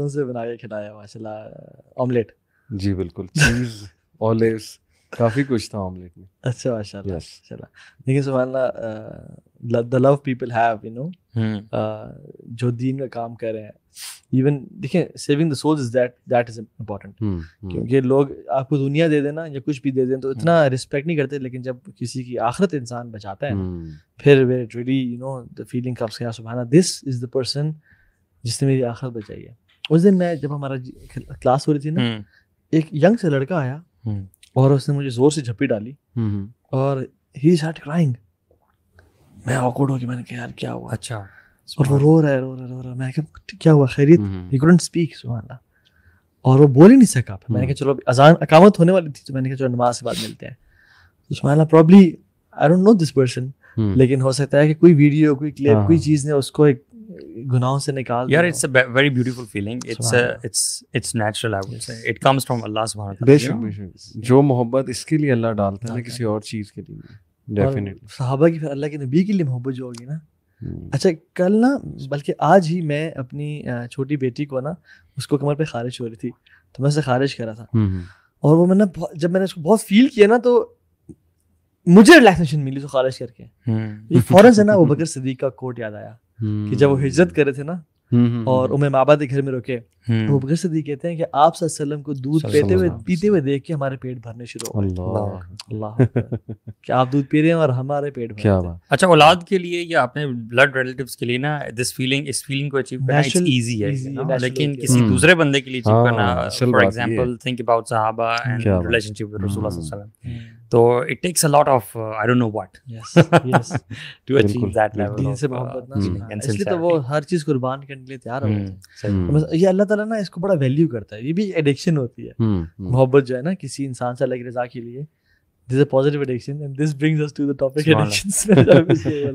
तुमसे बना के खिलाया माशाल्लाह ऑमलेट। जी बिल्कुल, चीज़ ऑलिव्स काफ़ी कुछ था ऑमलेट में। अच्छा माशाल्लाह माशाल्लाह। लेकिन सुभानअल्लाह the love people have you know, जो दीन का काम कर रहे हैं, इवन देखिए saving the soul is that is important, क्योंकि लोग आपको दुनिया दे देना या कुछ भी दे दें तो इतना रिस्पेक्ट नहीं करते, लेकिन जब किसी की आखिरत इंसान बचाता है फिर वे really you know the feeling comes, या सुभान अल्लाह दिस इज द पर्सन जिसने मेरी आखिरत बचाई है। उस दिन मैं जब हमारा क्लास हो रही थी ना, एक यंग से लड़का आया और उसने मुझे जोर से झप्पी डाली और ही स्टार्ट क्राइंग। मैं ऑकवर्ड हो गया, मैंने कहा यार क्या हुआ। अच्छा, और वो रो रहा है। मैंने कहा क्या हुआ, खैरियत? ही कुडंट स्पीक सुभानअल्लाह, और वो बोल ही नहीं सका। मैंने कहा चलो अजान अकामत होने वाली थी, तो मैंने कहा चलो नमाज के बाद मिलते हैं। तो सुभानअल्लाह probably I don't know this person, लेकिन हो सकता है कि कोई वीडियो, कोई क्लिप, कोई चीज़ ने उसको एक गुनाहों से निकाल। यार it's a very beautiful feeling, it's natural, I would say it comes from अल्लाह सुभान व तआला। जो मोहब्बत इसके लिए अल्लाह डालता है ना, किसी और चीज़ के लिए डेफिनेटली। सहाबा की फिर अल्लाह के नबी के लिए मोहब्बत जो होगी ना। अच्छा कल ना, बल्कि आज ही मैं अपनी छोटी बेटी को ना, उसको कमर पे खारिश हो रही थी तो मैं उसे खारिश कर रहा था, और वो मैंने जब मैंने उसको बहुत फील किया ना तो मुझे रिलैक्सेशन मिली उसको खारिश करके। ये फौरन से ना वो बकर सिद्दीक का कोट याद आया कि जब वो हिजरत कर रहे थे ना और उम्मे माबा के घर में रुके, तो बकर सिद्दीक कहते हैं कि आप सल्लल्लाहु अलैहि वसल्लम को दूध पीते हुए देख के हमारे पेट भरने शुरू हो गए। अल्लाह कि आप दूध पी रहे हैं और हमारे पेट भर रहे हैं। अच्छा, औलाद के लिए या अपने ब्लड रिलेटिव्स के लिए ना इस फीलिंग को अचीव करना इट्स इजी है, लेकिन किसी दूसरे बंदे के लिए अचीव करना, फॉर एग्जांपल थिंक अबाउट सहाबा एंड रिलेशनशिप विद रसूलुल्लाह सल्लल्लाहु अलैहि वसल्लम, तो it takes a lot of I don't know what to achieve that level of मोहब्बत। इसलिए तो वो हर चीज कुर्बान करने के लिए तैयार हो जाते हैं। ये अल्लाह ताला ना इसको बड़ा वैल्यू करता है। ये भी एडिक्शन होती है मोहब्बत जो है ना, किसी इंसान से अल्लाह की रजा के लिए। This is a positive addiction, and this brings us to the topic addictions.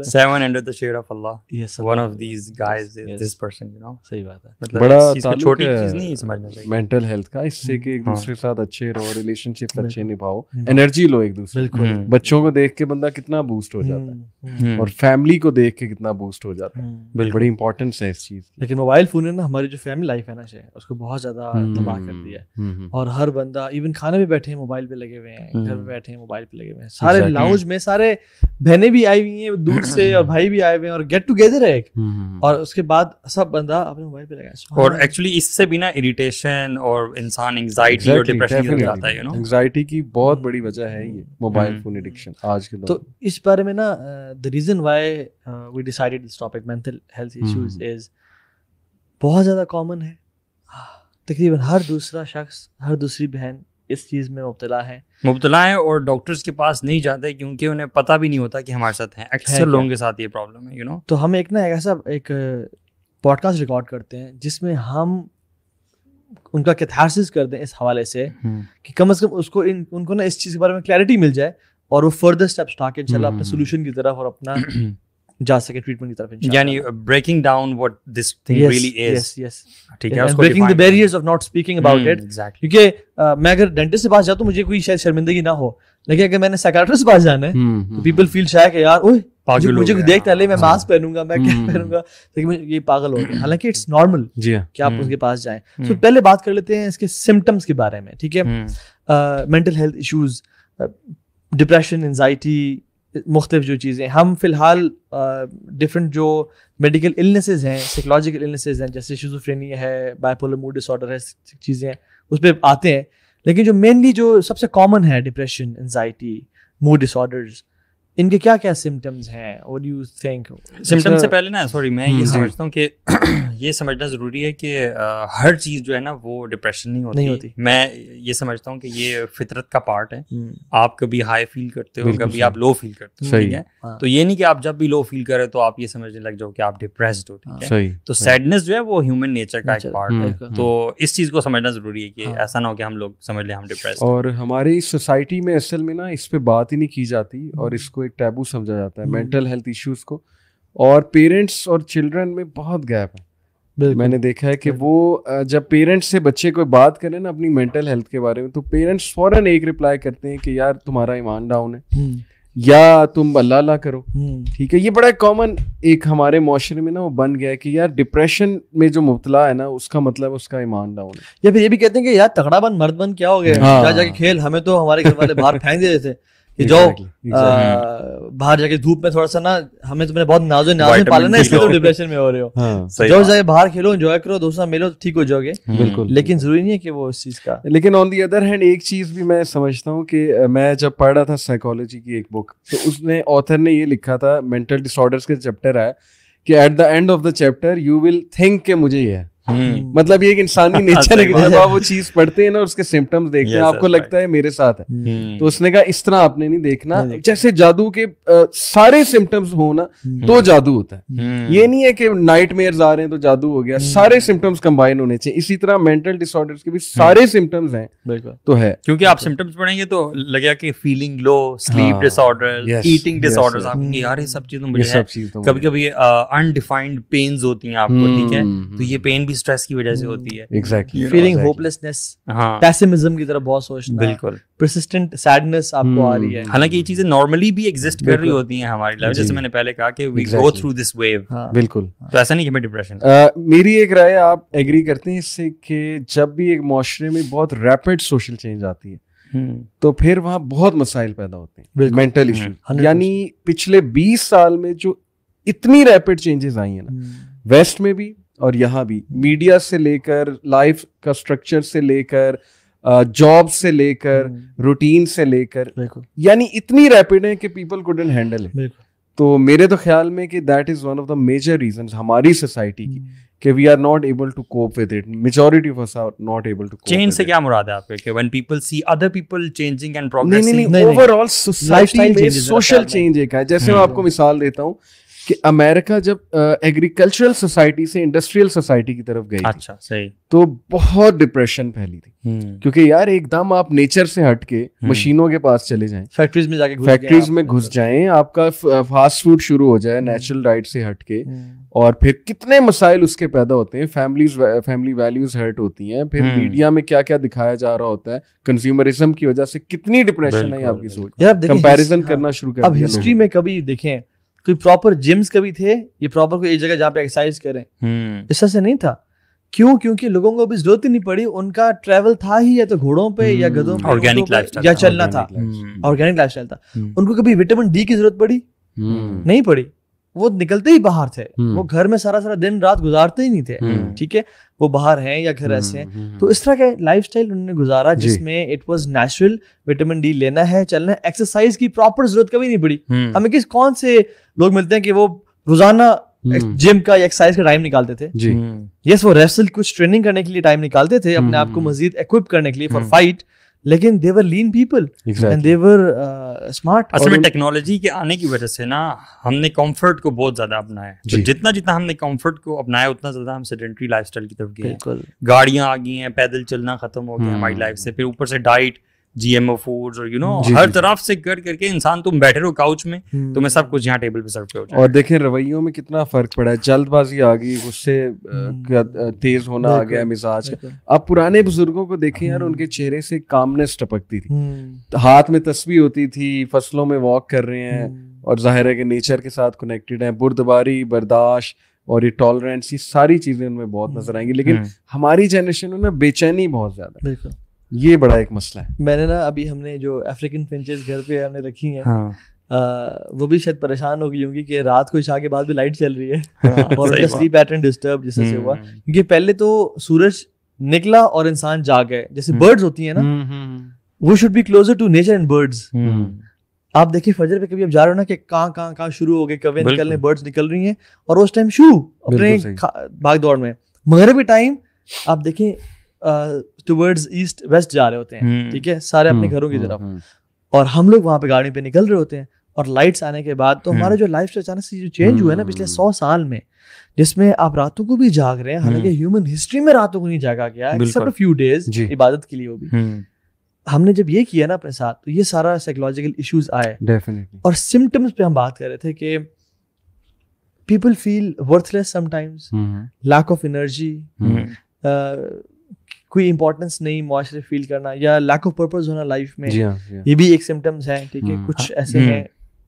Seven under the shade of Allah. Yes, one of these guys is this person, you know. सही बात है। मतलब बड़ा ताल्लुक नहीं समझना चाहिए मेंटल हेल्थ का, इससे कि एक दूसरे के साथ अच्छे रहो, रिलेशनशिप अच्छे निभाओ, एनर्जी लो एक दूसरे को। बच्चों को देख के बंदा कितना बूस्ट हो जाता है और फैमिली को देख के कितना बूस्ट हो जाता है, बड़ी इंपॉर्टेंस है इस चीज। लेकिन मोबाइल फोन ने ना हमारी जो फैमिली लाइफ है ना उसको बहुत ज्यादा तबाह कर दिया है, और हर बंदा इवन खाने में बैठे मोबाइल पे लगे हुए हैं, घर में बैठे मोबाइल पे लगे हुए हैं, सारे लाउंज में सारे बहनें भी आई हुई हैं दूर से और भाई भी आए हुए हैं, और गेट टुगेदर है एक, और उसके बाद सब बंदा अपने मोबाइल पे लगा है। और एक्चुअली इससे बिना इरिटेशन और इंसान एंजाइटी और डिप्रेशन में जाता है, यू नो। एंजाइटी की बहुत बड़ी वजह है ये मोबाइल फोन एडिक्शन आज के। तो इस बारे में ना the reason why we decided this topic mental health issues is बहुत ज्यादा कॉमन है। तकरीबन हर दूसरा शख्स, हर दूसरी बहन इस चीज में मुब्तला है और डॉक्टर्स के पास नहीं जाते क्योंकि उन्हें पता भी नहीं होता कि हमारे साथ है। अक्सर लोगों के साथ ये प्रॉब्लम है, यू नो। तो हम एक ना ऐसा एक पॉडकास्ट रिकॉर्ड करते हैं जिसमें हम उनका कैथारसिस कर दें इस हवाले से कि कम से कम उसको उनको ना इस चीज के बारे में क्लैरिटी मिल जाए, और वो फर्दर स्टेप्स उठा के इंशाल्लाह अपने सोल्यूशन की तरफ और अपना जा सके ट्रीटमेंट की तरफ, यानी breaking down what this thing really is. Yes, ठीक है, उसको breaking the barriers of not speaking about it. क्योंकि मैं अगर डेंटिस्ट से पास जाऊं तो मुझे कोई शायद शर्मिंदगी ना हो, लेकिन अगर मैंने साइकियाट्रिस्ट से पास जाना है तो पीपल फील शायद कि यार ओए मुझे देखता है, मैं मास्क पहनूंगा, मैं क्या पहनूंगा, लेकिन ये पागल हो गया। हालांकि इट्स नॉर्मल कि आप उसके पास जाएं। तो पहले बात कर लेते हैं इसके सिम्टम्स के बारे में, ठीक है। Mental health issues, depression, anxiety, मुख्तलिफ जो चीज़ें हम फ़िलहाल डिफरेंट जो मेडिकल इलनेसेज हैं, साइकोलॉजिकल इलनेसेज हैं, जैसे शिज़ोफ्रेनिया है, बाइपोलर मूड डिसऑर्डर है, चीज़ें उस पर आते हैं। लेकिन जो मेनली जो सबसे कॉमन है डिप्रेशन, एनजाइटी, मूड डिसऑर्डर्स, इनके क्या क्या सिम्टम्स हैं? What do you think? Symptoms से पहले ना सॉरी मैं ये समझता हूँ कि ये समझना ज़रूरी है कि हर चीज़ जो है ना वो डिप्रेशन नहीं होती। मैं ये समझता हूँ कि ये फितरत का पार्ट है। आप कभी हाई फील करते हो, कभी आप लो फील करते हो, ठीक है। तो ये नहीं कि आप जब भी लो फील करें तो आप ये समझने लग जाओ कि आप डिप्रेस्ड हो, ठीक है। तो सैडनेस जो है वो ह्यूमन नेचर का एक पार्ट है, तो इस चीज़ को समझना ज़रूरी है कि ऐसा ना हो कि हम लोग समझ लें हम डिप्रेस्ड। और हमारी सोसाइटी में असल में ना इस पर बात ही नहीं की जाती और इसको एक टैबू समझा जाता है, मेंटल हेल्थ इश्यूज को। और पेरेंट्स और चिल्ड्रन में बहुत गैप है। मैंने देखा है कि वो जब पेरेंट्स से बच्चे को बात करें ना अपनी मेंटल हेल्थ के बारे में, तो पेरेंट्स फौरन एक रिप्लाई करते हैं कि यार तुम्हारा ईमान डाउन है, या तुम अल्लाह अल्लाह करो, ठीक है। ये बड़ा कॉमन एक हमारे माशरे में ना वो बन गया है कि यार डिप्रेशन में जो मुब्तला है ना उसका मतलब उसका ईमान ना होना। या फिर ये भी कहते हैं कि यार तगड़ा बन मर्द बन क्या हो गया, हाँ। जा जाके खेल, हमें तो हमारे घर वाले बाहर फेंक देते थे कि जाओ बाहर जाके धूप में थोड़ा सा ना, हमें तुमने बहुत नाजो नाज में पालना है इसलिए तो डिप्रेशन में हो रहे हो, जाओ जाके बाहर खेलो एंजॉय करो दोस्तों मिलो ठीक हो जाओगे, बिल्कुल। लेकिन जरूरी नहीं है कि वो उस चीज का। लेकिन ऑन दी अदर हैंड एक चीज भी मैं समझता हूँ कि मैं जब पढ़ रहा था साइकोलॉजी की एक बुक, तो उसने ऑथर ने ये लिखा था, मेंटल डिसऑर्डर्स के चैप्टर आया कि at the end of the chapter you will think के मुझे ये है, मतलब ये एक इंसानी नेचर है कि जब आप वो चीज पढ़ते हैं ना उसके सिम्टम्स देखते हैं आपको लगता है मेरे साथ है, तो उसने कहा इस तरह आपने नहीं देखना, जैसे जादू के सारे सिम्टम्स हो ना तो जादू होता है, ये नहीं है कि नाइटमेयर्स आ रहे हैं तो जादू हो गया, सारे सिम्टम्स कंबाइन होने चाहिए। इसी तरह मेंटल डिसऑर्डर्स के भी सारे सिम्टम्स हैं तो है, क्योंकि आप सिम्टम्स पढ़ेंगे तो लगेगा कि feeling low, sleep disorder, eating disorders, आपको यार ये सब चीजों में मुझे कभी कभी अनडिफाइंड पेन्स होती है आपको, ठीक है, तो ये पेन स्ट्रेस की वजह से होती है। एग्जैक्टली, फीलिंग होपलेसनेस, पेसिमिज्म की तरफ बहुत सोचना, बिल्कुल persistent sadness आपको आ रही है। हालांकि ये चीजें नॉर्मली भी एग्जिस्ट कर रही होती हैं हमारी लाइफ, जैसे मैंने पहले कहा कि we go through this wave, बिल्कुल। तो ऐसा नहीं कि मैं डिप्रेशन। मेरी एक राय, आप एग्री करते हैं इससे कि जब भी एक माशरे में बहुत रैपिड सोशल चेंज आती है तो फिर वहाँ बहुत मसाइल पैदा होते हैं, मेंटल इश्यू। यानी पिछले 20 साल में जो इतनी रैपिड चेंजेस आई है ना वेस्ट में भी और यहाँ भी, मीडिया से लेकर लाइफ का स्ट्रक्चर से लेकर जॉब से लेकर रूटीन से लेकर, यानी इतनी रैपिड है कि पीपल कुडंट हैंडल इट। तो मेरे तो ख्याल में कि that is one of the major reasons हमारी सोसाइटी की कि we are not able to cope with it, majority of us are not able to cope. Change से क्या मुराद है आपके, कि when people see other people changing and progressing? Overall society में सोशल चेंज एक है। जैसे मैं आपको मिसाल देता हूँ कि अमेरिका जब एग्रीकल्चरल सोसाइटी से इंडस्ट्रियल सोसाइटी की तरफ गई, अच्छा सही, तो बहुत डिप्रेशन फैली थी, क्योंकि यार एकदम आप नेचर से हट के मशीनों के पास चले जाएं, फैक्ट्रीज में जाके घुस जाएं, आपका फास्ट फूड शुरू हो जाए नेचुरल डाइट से हट के, और फिर कितने मसाइल उसके पैदा होते हैं, फैमिली वैल्यूज हर्ट होती हैं, फिर मीडिया में क्या क्या दिखाया जा रहा होता है, कंज्यूमरिज्म की वजह से कितनी डिप्रेशन है आपकी सोच, कंपेरिजन करना शुरू कर। अब हिस्ट्री में कभी देखें कोई प्रॉपर जिम्स कभी थे, ये प्रॉपर कोई एक जगह जहाँ पे एक्सरसाइज करें, इस तरह से नहीं था। क्यों? क्योंकि लोगों को भी जरूरत ही नहीं पड़ी, उनका ट्रैवल था ही या तो घोड़ों पे या गधों पे, ऑर्गेनिक लाइफस्टाइल या चलना था, ऑर्गेनिक लाइफस्टाइल था। उनको कभी विटामिन डी की जरूरत पड़ी नहीं पड़ी, वो निकलते ही बाहर थे, वो घर में सारा सारा दिन रात गुजारते ही नहीं थे, ठीक है, वो बाहर हैं या घर ऐसे हैं। तो इस तरह का लाइफस्टाइल उन्होंने गुजारा जिसमें it was natural, vitamin D लेना है, चलना है, एक्सरसाइज की प्रॉपर जरूरत कभी नहीं पड़ी। हमें किस कौन से लोग मिलते हैं कि वो रोजाना जिम का एक्सरसाइज का टाइम निकालते थे, यस वो रेसल कुछ ट्रेनिंग करने के लिए टाइम निकालते थे, अपने आप को मजीद एक्विप करने के लिए फॉर फाइट, लेकिन they were lean people and they were smart। असल में टेक्नोलॉजी के आने की वजह से ना हमने कंफर्ट को बहुत ज्यादा अपनाया, तो जितना जितना हमने कंफर्ट को अपनाया उतना ज्यादा हम सेडेंटरी लाइफस्टाइल की तरफ गए। गाड़ियां आ गई हैं, पैदल चलना खत्म हो गया हमारी लाइफ से, फिर ऊपर से डाइट, जीएमओ फूड्स और यू नो हर तरफ से कर करके इंसान, तुम बैठे रहो काउच में तो मैं सब कुछ यहाँ टेबल पे सर्व कर। और देखें रवैयों में कितना फर्क पड़ा है, जल्दबाजी आ गई, गुस्से तेज होना आ गया मिजाज। अब पुराने बुजुर्गों को देखें यार, उनके चेहरे से कामनेस टपकती थी, हाथ में तस्बीह होती थी, फसलों में वॉक कर रहे हैं और जाहिर है कि नेचर के साथ कनेक्टेड है, बुर्दबारी, बर्दाश्त और ये टॉलरेंस, ये सारी चीजें उनमें बहुत नजर आएंगी। लेकिन हमारी जनरेशन में बेचैनी बहुत ज्यादा, ये बड़ा एक मसला है। मैंने ना अभी हमने जो अफ्रीकन फिंचेस घर पे हमने रखी हैं, हाँ। वो भी शायद परेशान हो गई होंगी कि रात को इशा के बाद भी लाइट चल रही है, हाँ। और उनका स्लीप पैटर्न डिस्टर्ब जैसे से हुआ, क्योंकि पहले तो सूरज निकला और इंसान जाग गए, जैसे बर्ड्स होती है ना, वो should be closer to nature and birds. आप देखिए फजर पे कभी आप जा रहे हो ना कि कहाँ शुरू हो गए कौवे निकलने, बर्ड्स निकल रही है और उस टाइम शुरू अपने भाग दौड़ में। मगरिब के टाइम आप देखें टुवर्ड्स ईस्ट वेस्ट जा रहे होते हैं, ठीक है, सारे अपने घरों की तरफ, और हम लोग वहां पे गाड़ी पे निकल रहे होते हैं। और लाइट्स आने के बाद तो हमारा जो लाइफ अचानक से जो चेंज हुआ है ना पिछले 100 साल में, जिसमें आप रातों को भी जाग रहे हैं, हालांकि ह्यूमन हिस्ट्री में रातों को नहीं जागा गया एक्सेप्ट फ्यू डेज इबादत के लिए, वो भी हमने जब ये किया ना अपने साथ, तो ये सारा साइकोलॉजिकल इश्यूज आए डेफिनेटली। और सिम्टम्स पे हम बात कर रहे थे कि people feel worthless sometimes, lack of energy, कोई इंपॉर्टेंस नहीं मुआशरे फील करना, या लैक ऑफ पर्पस होना लाइफ में, ये भी एक सिम्टम्स है, ठीक है, कुछ ऐसे हैं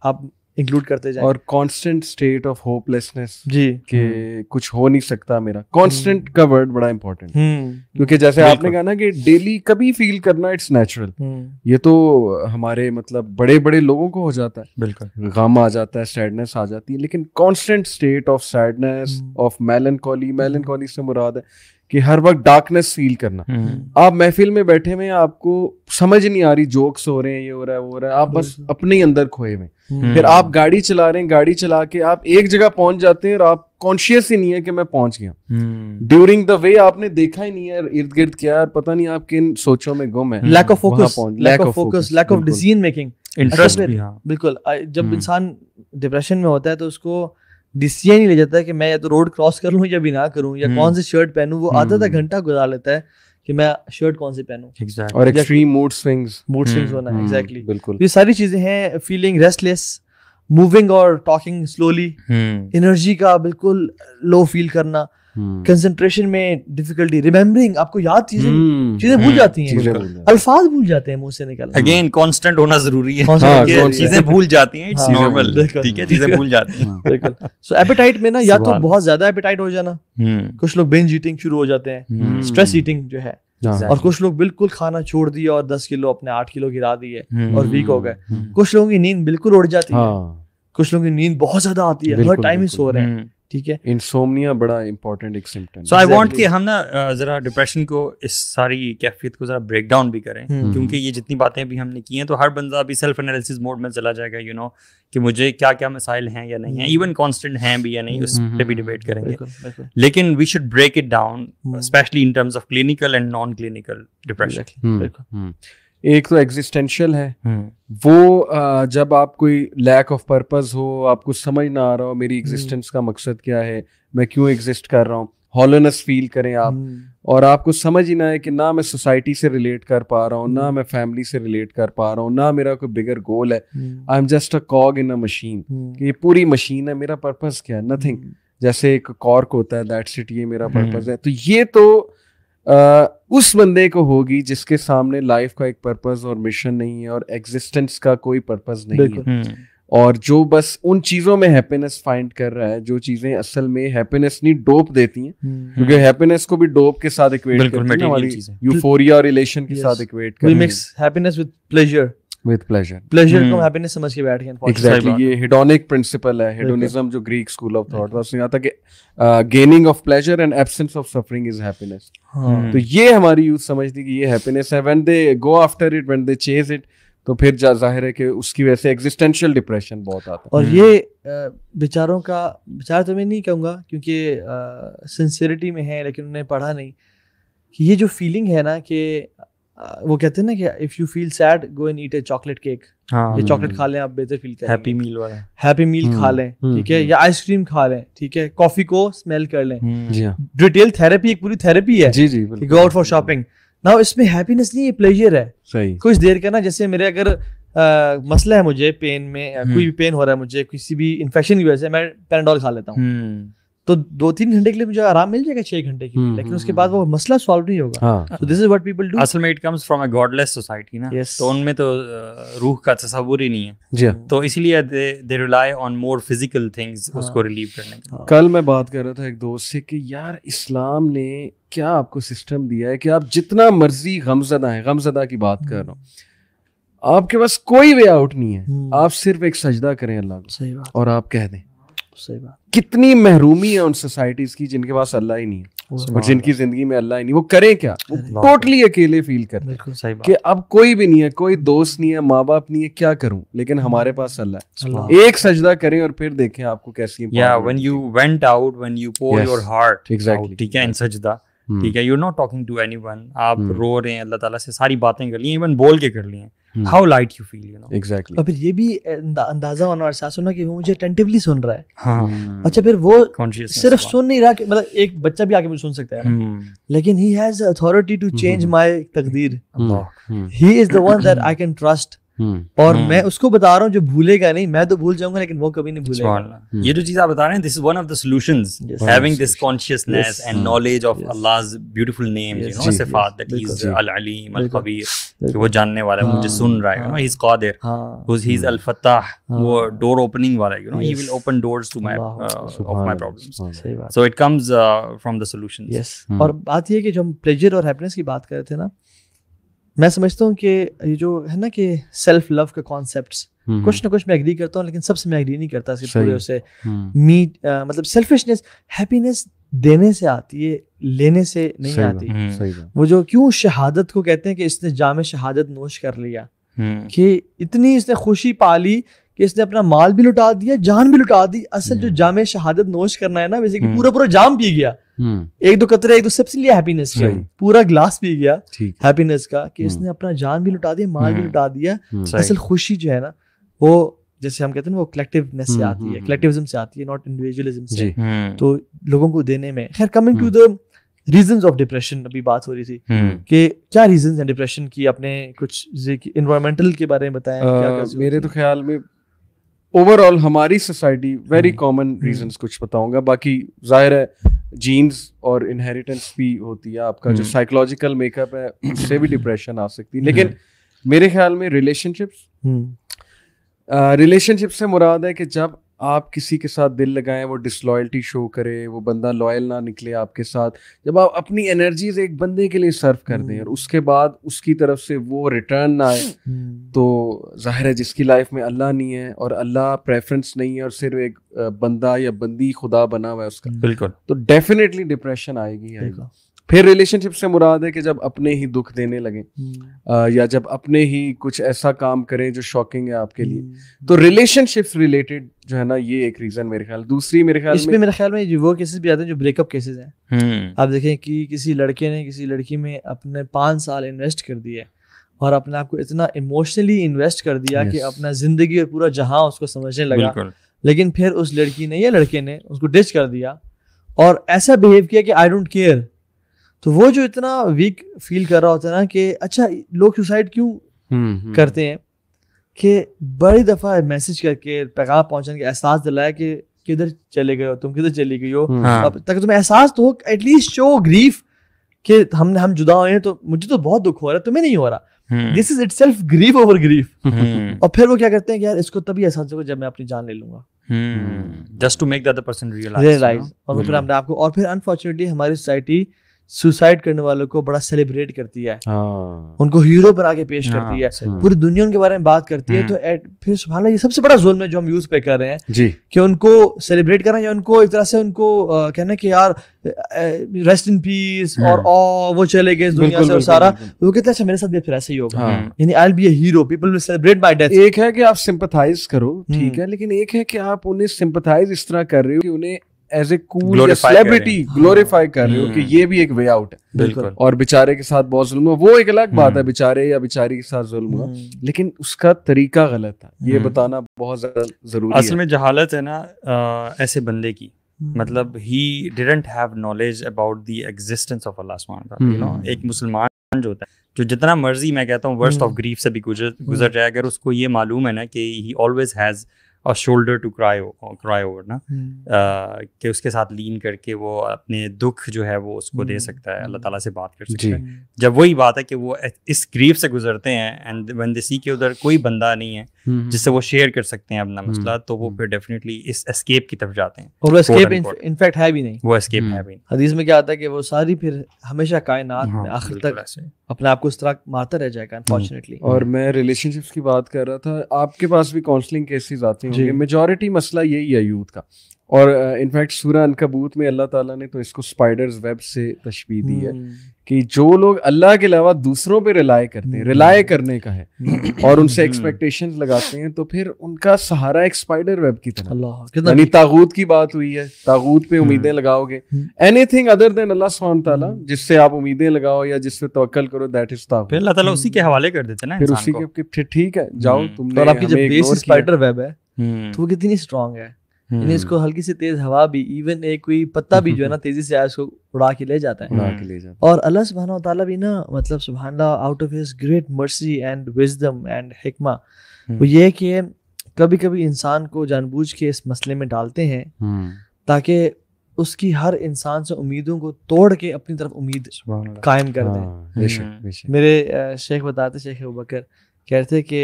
आप इंक्लूड करते जाएं। और कांस्टेंट स्टेट ऑफ होपलेसनेस जी कि कुछ हो नहीं सकता मेरा। कांस्टेंट का वर्ड बड़ा इंपॉर्टेंट है, क्योंकि जैसे आपने कहा ना कि डेली कभी फील करना इट्स नेचुरल, ये तो हमारे मतलब बड़े बड़े लोगों को हो जाता है, बिल्कुल गम आ जाता है, सैडनेस आ जाती है, लेकिन constant state of sadness, of melancholy, melancholy से मुराद है कि हर वक्त डार्कनेस फील करना। आप महफिल में बैठे हुए, आपको समझ नहीं आ रही, जोक्स हो रहे हैं, ये हो रहा है, वो हो रहा है, आप बस अपने ही अंदर खोए हुए, फिर आप गाड़ी चला रहे हैं, गाड़ी चला के आप एक जगह पहुंच जाते हैं और आप कॉन्शियस ही नहीं है कि मैं पहुंच गया। ड्यूरिंग द वे आपने देखा ही नहीं है इर्द गिर्द क्या, पता नहीं आप किन सोचों में गुम है। Lack of focus, lack of focus, lack of decision making, interest. बिल्कुल, जब इंसान डिप्रेशन में होता है तो उसको डिसीजन ही ले जाता है कि मैं या तो रोड क्रॉस कर लूं या भी ना करूं, या कौन सी शर्ट पहनूं। वो आधा आधा घंटा गुजार लेता है कि मैं शर्ट कौन सी पहनूं। एग्जैक्टली, और एक्सट्रीम मूड स्विंग्स होना है। एग्जैक्टली, बिल्कुल, ये सारी चीजें हैं। फीलिंग रेस्टलेस, मूविंग और टॉकिंग स्लोली, एनर्जी का बिल्कुल लो फील करना, कंसंट्रेशन में डिफिकल्टी, रिमेम्बरिंग, आपको याद चीजें भूल जाती हैं, अल्फाज भूल जाते हैं मुंह से निकलना। अगेन कांस्टेंट होना जरूरी है, चीजें भूल जाती हैं, इट्स नॉर्मल, ठीक है, चीजें भूल जाती हैं। सो एपेटाइट में ना, या तो बहुत ज्यादा एपेटाइट हो जाना, कुछ लोग बिंज ईटिंग शुरू हो जाते हैं, स्ट्रेस ईटिंग जो है, और कुछ लोग बिल्कुल खाना छोड़ दिया और 10 किलो अपने 8 किलो गिरा दिए और वीक हो गए। कुछ लोगों की नींद बिल्कुल उड़ जाती है, कुछ लोगों की नींद बहुत ज्यादा आती है, हर टाइम ही सो रहे हैं, ठीक है। इंसोम्निया बड़ा इम्पोर्टेंट एक सिम्पटम। सो आई वांट कि हम ना जरा डिप्रेशन को, इस सारी कैफियत को जरा ब्रेक डाउन भी करें, क्योंकि ये जितनी बातें अभी हमने की हैं तो हर बंदा अभी सेल्फ एनालिसिस मोड में चला जाएगा, यू नो, कि मुझे क्या क्या मसाइल हैं या नहीं है, इवन कांस्टेंट हैं भी या नहीं, उस पर भी डिबेट करेंगे। लेकिन we should break it down, specially in terms of clinical and non clinical depression. एक तो एग्जिस्टेंशियल है, वो जब आप कोई लैक ऑफ पर्पस हो, आपको समझ ना आ रहा हो मेरी एग्जिस्टेंस का मकसद क्या है, मैं क्यों एग्जिस्ट कर रहा हूँ, हॉलोनेस फील करें आप, और आपको समझ ही ना है कि ना मैं सोसाइटी से रिलेट कर पा रहा हूँ, ना मैं फैमिली से रिलेट कर पा रहा हूँ, ना मेरा कोई बिगर गोल है, I am just a cog in a machine, कि ये पूरी मशीन है, मेरा पर्पस क्या है, नथिंग। जैसे एक कॉर्क होता है, दैट्स इट, ये मेरा पर्पस है। तो ये तो उस बंदे को होगी जिसके सामने लाइफ का एक पर्पस और मिशन नहीं है, और एग्जिस्टेंस का कोई पर्पस नहीं है, और जो बस उन चीजों में हैप्पीनेस फाइंड कर रहा है जो चीजें असल में हैप्पीनेस नहीं, डोप देती हैं, क्योंकि हैप्पीनेस को भी डोप के साथ इक्वेट करते हैं, वाली यूफोरिया और रिलेशन के साथ इक्वेट करते हैं। We mix happiness with pleasure, with pleasure, pleasure को हैप्पीनेस समझ के बैठ गए। एग्जैक्टली, ये हेडोनिक प्रिंसिपल है, हेडोनिज्म जो ग्रीक स्कूल ऑफ थॉट था, उसमें आता कि gaining of pleasure and absence of suffering is happiness. तो ये हमारी यूथ समझती कि ये हैप्पीनेस है, when they go after it, when they chase it, तो फिर जाहिर है कि उसकी वजह से एग्जिस्टेंशियल डिप्रेशन बहुत आता है। और ये बेचारों का, बेचार तो मैं नहीं कहूँगा क्योंकि सिंसियरिटी में है, लेकिन उन्हें पढ़ा नहीं कि ये जो फीलिंग है ना, कि वो कहते हैं ना कि if you feel sad go and eat a chocolate cake, ये चॉकलेट खा लें आप, बेहतर फील करें, हैप्पी मील वाला, हैप्पी मील खा लें, ठीक है, या आइसक्रीम खा लें, ठीक है, कॉफी को स्मेल कर लें। रिटेल थेरेपी एक पूरी थेरेपी है, जी जी, go out for shopping. Now इसमें हैप्पीनेस नहीं है, प्लेजर है, सही। कुछ देर का ना, जैसे मेरे अगर मसला है, मुझे पेन में कोई भी पेन हो रहा है, मुझे किसी भी इन्फेक्शन की वजह से, मैं पैराडोल खा लेता हूँ तो 2-3 घंटे के लिए मुझे आराम मिल जाएगा, 6 घंटे के लिए, लेकिन उसके बाद वो मसला सॉल्व नहीं होगा। So this is what people do. असल में it comes from a godless society ना, तो उनमें तो रूह का तसव्वुर ही नहीं है, तो इसीलिए they rely on more physical things उसको रिलीव करने के। कल मैं बात कर रहा था एक दोस्त से कि यार इस्लाम ने क्या आपको सिस्टम दिया है कि आप जितना मर्जी गमजदा है, गमजदा की बात कर रहा हूँ, आपके पास कोई वे आउट नहीं है, आप सिर्फ एक सजदा करें अल्लाह को और आप कह दें। सही बात, कितनी महरूमी है उन सोसाइटीज की जिनके पास अल्लाह ही नहीं है और जिनकी जिंदगी में अल्लाह ही नहीं, वो करें क्या, टोटली अकेले फील करते कि अब कोई भी नहीं है, कोई दोस्त नहीं है, माँ बाप नहीं है, क्या करूं, लेकिन हमारे पास अल्लाह है। एक सजदा करें और फिर देखें आपको कैसी, when you went out, when you pour your heart, exactly, ठीक है, इन सजदा, ठीक है, you are not talking to anyone, आप रो रहे हैं अल्लाह ताला से, सारी बातें कर ली, इवन बोल के कर ली हैं, How light you feel, you know? Exactly. और फिर ये भी अंदाजा होना और एहसास होना कि वो मुझे attentively सुन रहा है। हाँ। अच्छा, फिर वो सिर्फ सुन नहीं रहा, मतलब एक बच्चा भी आके मुझे सुन सकता है, लेकिन he has authority to change my तकदीर। He is the one that I can trust। और मैं उसको बता रहा हूँ जो भूलेगा नहीं, मैं तो भूल जाऊंगा लेकिन वो कभी नहीं भूलेगा। ये जो चीज आप बता रहे हैं, this is one of the solutions, having this consciousness and knowledge of अल्लाह's beautiful names, you know, सिफात, दैट ही इज अल अलीम अल खबीर, कि वो जानने वाला है, मुझे सुन रहा है, यू नो, ही इज कादिर, बिकॉज़ ही इज अल फत्ताह, वो डोर ओपनिंग वाला है, you know, he will open doors to my of my problems. So it comes from the solutions. और बात ये है कि जो हम प्लेजर और हैप्पीनेस की बात कर रहे थे ना, मैं समझता हूँ कि ये जो है ना कि सेल्फ लव के कॉन्सेप्ट्स, कुछ ना कुछ मैं एग्री करता हूँ लेकिन सबसे मैं एग्री नहीं करता पूरे उसे। मतलब सेल्फिशनेस हैप्पीनेस देने से आती है, लेने से नहीं आती। वो जो क्यों शहादत को कहते हैं कि इसने जामे शहादत नोश कर लिया, कि इतनी इसने खुशी पाली कि इसने अपना माल भी लुटा दिया, जान भी लुटा दी। असल जो जामे शहादत नोश करना है ना, बेसिकली पूरा पूरा जाम पी गया, एक दो कतरे एक दो सबसे लिया हैप्पीनेस का, पूरा ग्लास पी गया हैप्पीनेस का, कि इसने अपना जान भी लुटा दिया, माल भी लुटा दिया। असल खुशी जो है ना, वो जैसे हम कहते हैं वो कलेक्टिवनेस से आती है, कलेक्टिविज्म से आती है, नॉट इंडिविजुअलिज्म से। तो लोगों को देने में, खैर, coming to the reasons of depression, अभी बात हो रही थी कि क्या रीजंस हैं डिप्रेशन की, आपने कुछ एनवायरमेंटल के बारे में बताया? मेरे तो ख्याल में ओवरऑल हमारी सोसाइटी वेरी कॉमन रीजंस कुछ बताऊंगा, बाकी जाहिर है जीन्स और इनहेरिटेंस भी होती है, आपका जो साइकोलॉजिकल मेकअप है उससे भी डिप्रेशन आ सकती है। लेकिन मेरे ख्याल में रिलेशनशिप से मुराद है कि जब आप किसी के साथ दिल लगाएं, वो डिसलॉयल्टी शो करे, वो बंदा लॉयल ना निकले आपके साथ, जब आप अपनी एनर्जीज एक बंदे के लिए सर्व कर दें और उसके बाद उसकी तरफ से वो रिटर्न ना आए, तो जाहिर है जिसकी लाइफ में अल्लाह नहीं है और अल्लाह प्रेफरेंस नहीं है और सिर्फ एक बंदा या बंदी खुदा बना हुआ है उसका, बिल्कुल, तो डेफिनेटली डिप्रेशन आएगी। फिर रिलेशनशिप से मुराद है कि जब अपने ही दुख देने लगे या जब अपने ही कुछ ऐसा काम करें जो शॉकिंग है आपके लिए, तो रिलेशनशिप्स रिलेटेड जो है ना, ये एक रीजन मेरे ख्याल। दूसरी मेरे ख्याल में वो केसेस भी आते हैं जो ब्रेकअप केसेस हैं। आप देखें कि किसी लड़के ने किसी लड़की में अपने 5 साल इन्वेस्ट कर दिए और अपने आप को इतना इमोशनली इन्वेस्ट कर दिया कि अपना जिंदगी और पूरा जहां उसको समझने लगा, लेकिन फिर उस लड़की ने या लड़के ने उसको डिच कर दिया और ऐसा बिहेव किया कि आई डोंट केयर। तो वो जो इतना वीक फील कर रहा होता है ना कि अच्छा, लोग सुसाइड क्यों करते हैं, कि बड़ी दफा मैसेज करके पैगाम पहुंचाने का एहसास दिलाया कि किधर चले गए हो तुम, किधर चली गई हो, अब तक तुम्हें एहसास तो हो, एटलीस्ट शो ग्रीफ कि हम जुदा हुए हैं, तो मुझे तो बहुत दुख हो रहा है, तुम्हें नहीं हो रहा। This is itself grief over grief. और फिर वो क्या करते हैं कि यार इसको तभी एहसास होगा जब मैं अपनी जान ले लूंगा, just to make the other person realise. और फिर हमने आपको, और फिर अनफॉर्चुनेटली हमारी सोसाइटी सुसाइड करने वालों को बड़ा सेलिब्रेट करती है, उनको हीरो बना के पेश करती है, पूरी दुनिया उनके बारे में बात करती है। तो फिर सुभान अल्लाह, ये सबसे बड़ा जुल्म है जो हम यूज पे कर रहे हैं जी, कि उनको सेलिब्रेट कर रहे हैं, उनको एक तरह से उनको कहना कि यार रेस्ट इन पीस और वो चले गए इस दुनिया से, और सारा वो कहते हैं अच्छा मेरे साथ भी फिर ऐसा ही होगा, यानी I will be a hero, people will celebrate my death. एक है कि आप सिंपथाइज करो, ठीक है, लेकिन एक है कि आप उन्हें सिंपथाइज इस तरह कर रहे हो कि उन्हें as a cool celebrity glorify कर रहे हो कि ये भी एक वे आउट है। बिल्कुल। और बेचारे के साथ बहुत जुल्म हुआ, वो एक अलग बात है, बेचारे या बेचारी के साथ जुल्म हुआ, लेकिन उसका तरीका गलत था, ये बताना बहुत जरूरी है। असल में जहालत है ना ऐसे बंदे की, मतलब he didn't have knowledge about the existence of अल्लाह सुब्हान व तआला, यू नो। एक मुसलमान जो होता है, जो जितना मर्जी, मैं कहता हूँ, वर्स्ट ऑफ ग्रीफ से भी गुजर जाए, अगर उसको ये मालूम है ना कि ही ऑलवेज हैज और शोल्डर टू क्राई ओवर ना, कि उसके साथ लीन करके वो अपने दुख जो है वो उसको दे सकता है, अल्लाह ताला से बात कर सकता है। जब वही बात है कि वो इस ग्रीफ से गुजरते हैं एंड व्हेन दे सी के उधर कोई बंदा नहीं है जिससे वो शेयर कर सकते हैं अपना मसला, तो वो फिर डेफिनेटली इस एस्केप की तरफ जाते हैं, और वो एस्केप इनफैक्ट है भी नहीं, वो एस्केप है भी नहीं। हदीस में क्या आता है कि वो सारी फिर हमेशा कायनात में आखिर तक अपने आप को इस तरह मारता रह जाएगा, अनफॉर्चुनेटली। और मैं रिलेशनशिप्स की बात कर रहा था, आपके पास भी काउंसलिंग केसेस आते हैं, मेजॉरिटी मसला यही है यूथ का। और इनफैक्ट सूरह अनकबूत में अल्लाह ताला ने तो इसको स्पाइडर्स वेब से तशबीह दी है, कि जो लोग अल्लाह के अलावा दूसरों पे रिलाय करते हैं, रिलाय करने का है और उनसे एक्सपेक्टेशंस लगाते हैं, तो फिर उनका सहारा एक स्पाइडर वेब की तरह, यानी तागूत की बात हुई है, तागूत पे उम्मीदें लगाओगे, एनीथिंग अदर देन अल्लाह सुब्हान ताला जिससे आप उम्मीदें लगाओ या जिससे तवक्कल करो, दैट इज तागूत। फिर अल्लाह ताला उसी के हवाले कर देते हैं ना, फिर उसी के ठीक है जाओ तुम। और आपकी जो बेस स्पाइडर वेब है तो वो कितनी स्ट्रांग है, यानी इसको हल्की से तेज हवा भी, इवन एक कोई पत्ता भी जो है ना तेजी से इसको उड़ा के ले जाता है। और अल्लाह सुब्हान व तआला भी ना मतलब सुब्हान अल्लाह out of his great mercy and wisdom and हिकमा, वो ये कि कभी कभी इंसान को जानबूझ के इस मसले में डालते हैं ताकि उसकी हर इंसान से उम्मीदों को तोड़ के अपनी तरफ उम्मीद कायम कर दें। मेरे शेख बताते, शेख बकर कहते थे कि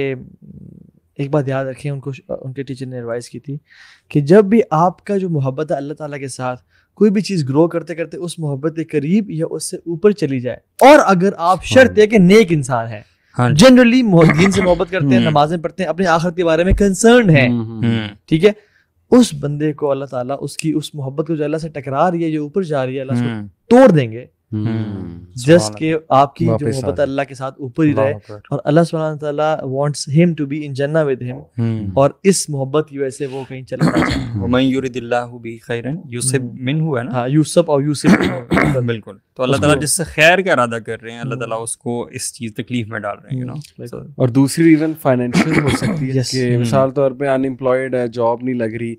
एक बात याद रखें, उनको उनके टीचर ने एडवाइस की थी कि जब भी आपका जो मोहब्बत है अल्लाह ताला के साथ, कोई भी चीज़ ग्रो करते करते उस मोहब्बत के करीब या उससे ऊपर चली जाए, और अगर आप शर्त है कि नेक इंसान है, जनरली दीन से मोहब्बत करते हैं, नमाजें पढ़ते हैं, अपने आखिरत के बारे में कंसर्न है, ठीक है, उस बंदे को अल्लाह ताला उसकी उस मोहब्बत को जो अल्लाह से टकरा रही है, जो ऊपर जा रही है, अल्लाह उसको तोड़ देंगे। जस्ट के आपकी जो मोहब्बत अल्लाह के साथ ऊपर ही रहे, और अल्लाह सुब्हान ताला wants him to be in जन्नत विद हिम, और इस मोहब्बत की वजह से वो कहीं चला जाता है। युरिदिल्लाहु बिही खैरन यूसिब मिनहु, है ना, हां यूसुफ और यूसिफ, बिल्कुल। तो अल्लाह ताला जिससे खैर का इरादा कर रहे हैं, अल्लाह ताला उसको इस चीज तकलीफ में डाल रहे हैं, यू नो। और दूसरी रीजन फाइनेंशियल हो सकती है कि मिसाल तौर पे अनएम्प्लॉयड है, जॉब नहीं लग रही,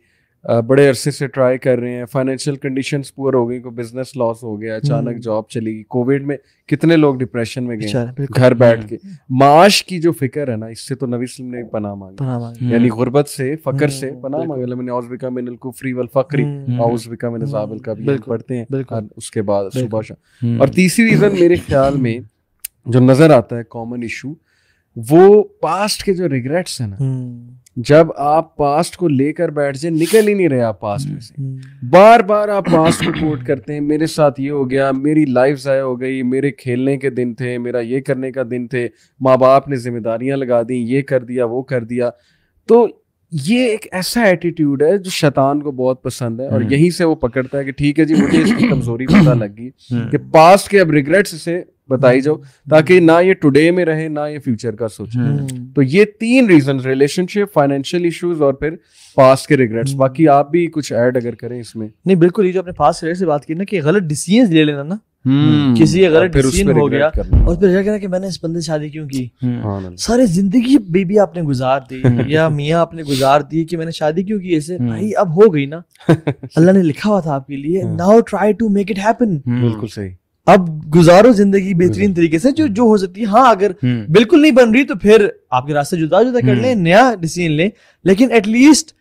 बड़े अरसे से ट्राई कर रहे हैं, फाइनेंशियल कंडीशंस पुअर हो गई, कोई बिजनेस लॉस हो गया, अचानक जॉब चली गई, कोविड में कितने लोग डिप्रेशन में गए घर बैठ के। माश की जो फिक्र है ना, इससे तो नबी सल्लल्लाहु अलैहि वसल्लम ने भी पनाह मांगी, यानी गुर्बत से, फकर से पनाह मांगी। अल्लाह ने औज़ बिका मिनल कुफ्री वल फकरी, औज़ बिका मिन अज़ाबिल कब्र पढ़ते हैं उसके बाद सुबह शाम। और तीसरी रीजन मेरे ख्याल में जो नजर आता है कॉमन इशू, वो पास्ट के जो रिग्रेट्स है ना, जब आप पास्ट को लेकर बैठ जाए, निकल ही नहीं रहे आप पास्ट में से, बार बार आप पास्ट को कोट करते हैं, मेरे साथ ये हो गया, मेरी लाइफ ज़ाया हो गई, मेरे खेलने के दिन थे, मेरा ये करने का दिन थे, माँ बाप ने जिम्मेदारियां लगा दी, ये कर दिया, वो कर दिया। तो ये एक ऐसा एटीट्यूड है जो शैतान को बहुत पसंद है, और यहीं से वो पकड़ता है कि ठीक है जी, मुझे इसकी कमजोरी पता लगी कि पास्ट के अब रिग्रेट्स से बताई जाओ, ताकि ना ये टुडे में रहे, ना ये फ्यूचर का सोचे। तो ये तीन रीजंस, रिलेशनशिप, फाइनेंशियल इश्यूज और फिर पास्ट के रिग्रेट्स। बाकी आप भी कुछ ऐड अगर करें इसमें। नहीं बिल्कुल, ये जो आपने पास्ट रिग्रेट से बात की ना, कि गलत डिसीजन ले लेना ना, किसी का गलत डिसीजन हो गया और फिर कहना कि मैंने इस बंदे से शादी क्यों की, सारी जिंदगी बेबी आपने गुजार दी या मियाँ आपने गुजार दी कि मैंने शादी क्यों की ऐसे। भाई अब हो गई ना, अल्लाह ने लिखा हुआ था आपके लिए, now try to make it happen. बिल्कुल सही, अब गुजारो जिंदगी बेहतरीन तरीके से जो जो हो सकती है। हाँ अगर बिल्कुल नहीं बन रही तो फिर आपके रास्ते जुदा जुदा कर लें, नया डिसीजन लें, लेकिन एटलीस्ट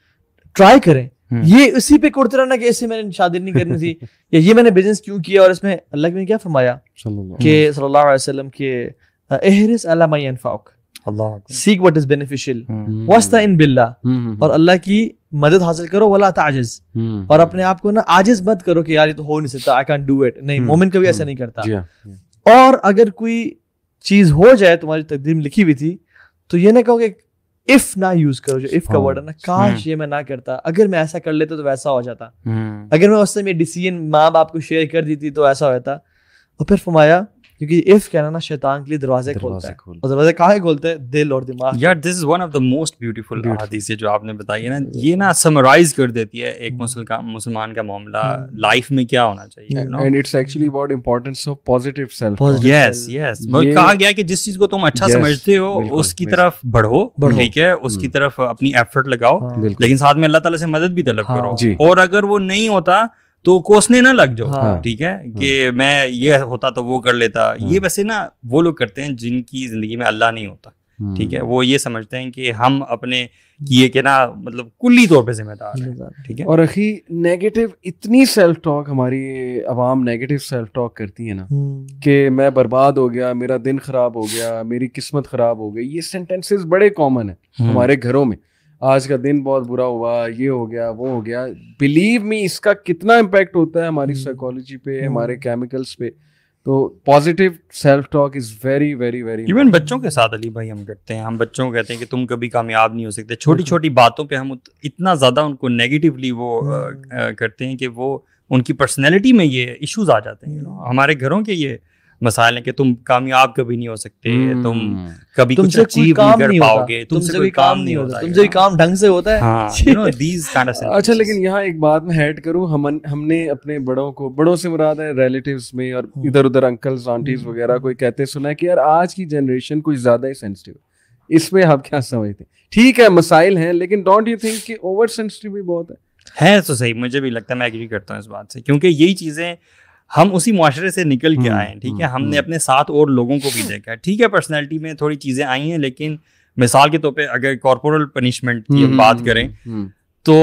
ट्राई करें। ये उसी पे कोड़ते रहना कि ऐसे मैंने शादी नहीं करनी थी या ये मैंने बिजनेस क्यों किया। और इसमें अल्लाह ने क्या फरमाया कि सल्लल्लाहु अलैहि वसल्लम के एहरिस अला मा यनफाउक, सीक व्हाट इज बेनिफिशियल, वस्तइन बिल्लाह, और अल्लाह की मदद हासिल करो, वला ताजिज, और अपने आप को ना आजिज मत करो कि यार ये तो हो नहीं सकता, आई कैन डू इट, नहीं, मोमिन कभी ऐसा नहीं करता। और अगर कोई चीज हो जाए तुम्हारी तकदीर में लिखी हुई थी, तो ये ना कहो कि इफ ना यूज करो, जो इफ का वर्ड है ना, काश ये मैं ना करता, अगर मैं ऐसा कर लेता तो वैसा हो जाता, अगर मैं उससे मेरी डिसीजन माँ बाप को शेयर कर दी थी तो ऐसा हो जाता। और फिर फरमाया, क्योंकि इफ कहना ना शैतान के लिए दरवाजे खोलता है, और दरवाजे कहाँ खोलते हैं, दिल और दिमाग। यार this is one of the most beautiful हदीस जो आपने बताई है ना, ये ना समराइज कर देती है एक मुसलमान का मामला, लाइफ में क्या होना चाहिए। And it's actually about importance of positive self. Yes yes, कहा गया कि जिस चीज को तुम अच्छा समझते हो उसकी तरफ बढ़ो, ठीक है, उसकी तरफ अपनी एफर्ट लगाओ, लेकिन साथ में अल्लाह ताला से मदद भी तलब करो, और अगर वो नहीं होता तो कोसने ना लग जाओ, ठीक है, कि मैं ये होता तो वो कर लेता। ये वैसे ना वो लोग करते हैं जिनकी जिंदगी में अल्लाह नहीं होता, ठीक है, वो ये समझते हैं कि हम अपने किए के ना मतलब कुल्ली तौर पे जिम्मेदार हैं, ठीक है। और अखी नेगेटिव, इतनी सेल्फ टॉक, हमारी आवाम नेगेटिव सेल्फ टॉक करती है ना कि मैं बर्बाद हो गया, मेरा दिन खराब हो गया, मेरी किस्मत खराब हो गई। ये सेंटेंसेस बड़े कॉमन है हमारे घरों में, आज का दिन बहुत बुरा हुआ, ये हो गया, वो हो गया। बिलीव मी, इसका कितना इम्पैक्ट होता है हमारी साइकोलॉजी पे, हमारे केमिकल्स पे। तो positive self talk is very very very, even बच्चों के साथ अली भाई हम करते हैं, हम बच्चों को कहते हैं कि तुम कभी कामयाब नहीं हो सकते। छोटी छोटी बातों पे हम इतना ज्यादा उनको नेगेटिवली वो करते हैं कि वो उनकी पर्सनैलिटी में ये इशूज आ जाते हैं, यू नो। हमारे घरों के ये मसाइल हैं कि तुम कामयाब कभी नहीं हो सकते, तुम कभी कुछ अचीव नहीं कर पाओगे, तुमसे कोई काम नहीं होता, तुमसे काम ढंग से होता है, you know, these kind of sentences। अच्छा लेकिन यहाँ एक बात मैं ऐड करूँ, हमने अपने बड़ों को, बड़ों से मुराद है रिलेटिव्स में और इधर उधर अंकल्स आंटीज वगैरह, कोई कहते सुना है कि यार आज की जनरेशन कुछ ज्यादा ही सेंसिटिव है, इसमें आप क्या समझते हैं। ठीक है मसाइल हैं, लेकिन डोंट यू थिंक कि ओवर सेंसिटिव भी बहुत है। है तो सही, मुझे भी लगता है, मैं एग्री करता हूँ इस बात से, क्योंकि यही चीज़ें हम उसी माशरे से निकल के आए हैं, ठीक है, हमने अपने साथ और लोगों को भी देखा है, ठीक है, पर्सनैलिटी में थोड़ी चीज़ें आई हैं, लेकिन मिसाल के तौर पे अगर कॉर्पोरल पनिशमेंट की बात करें तो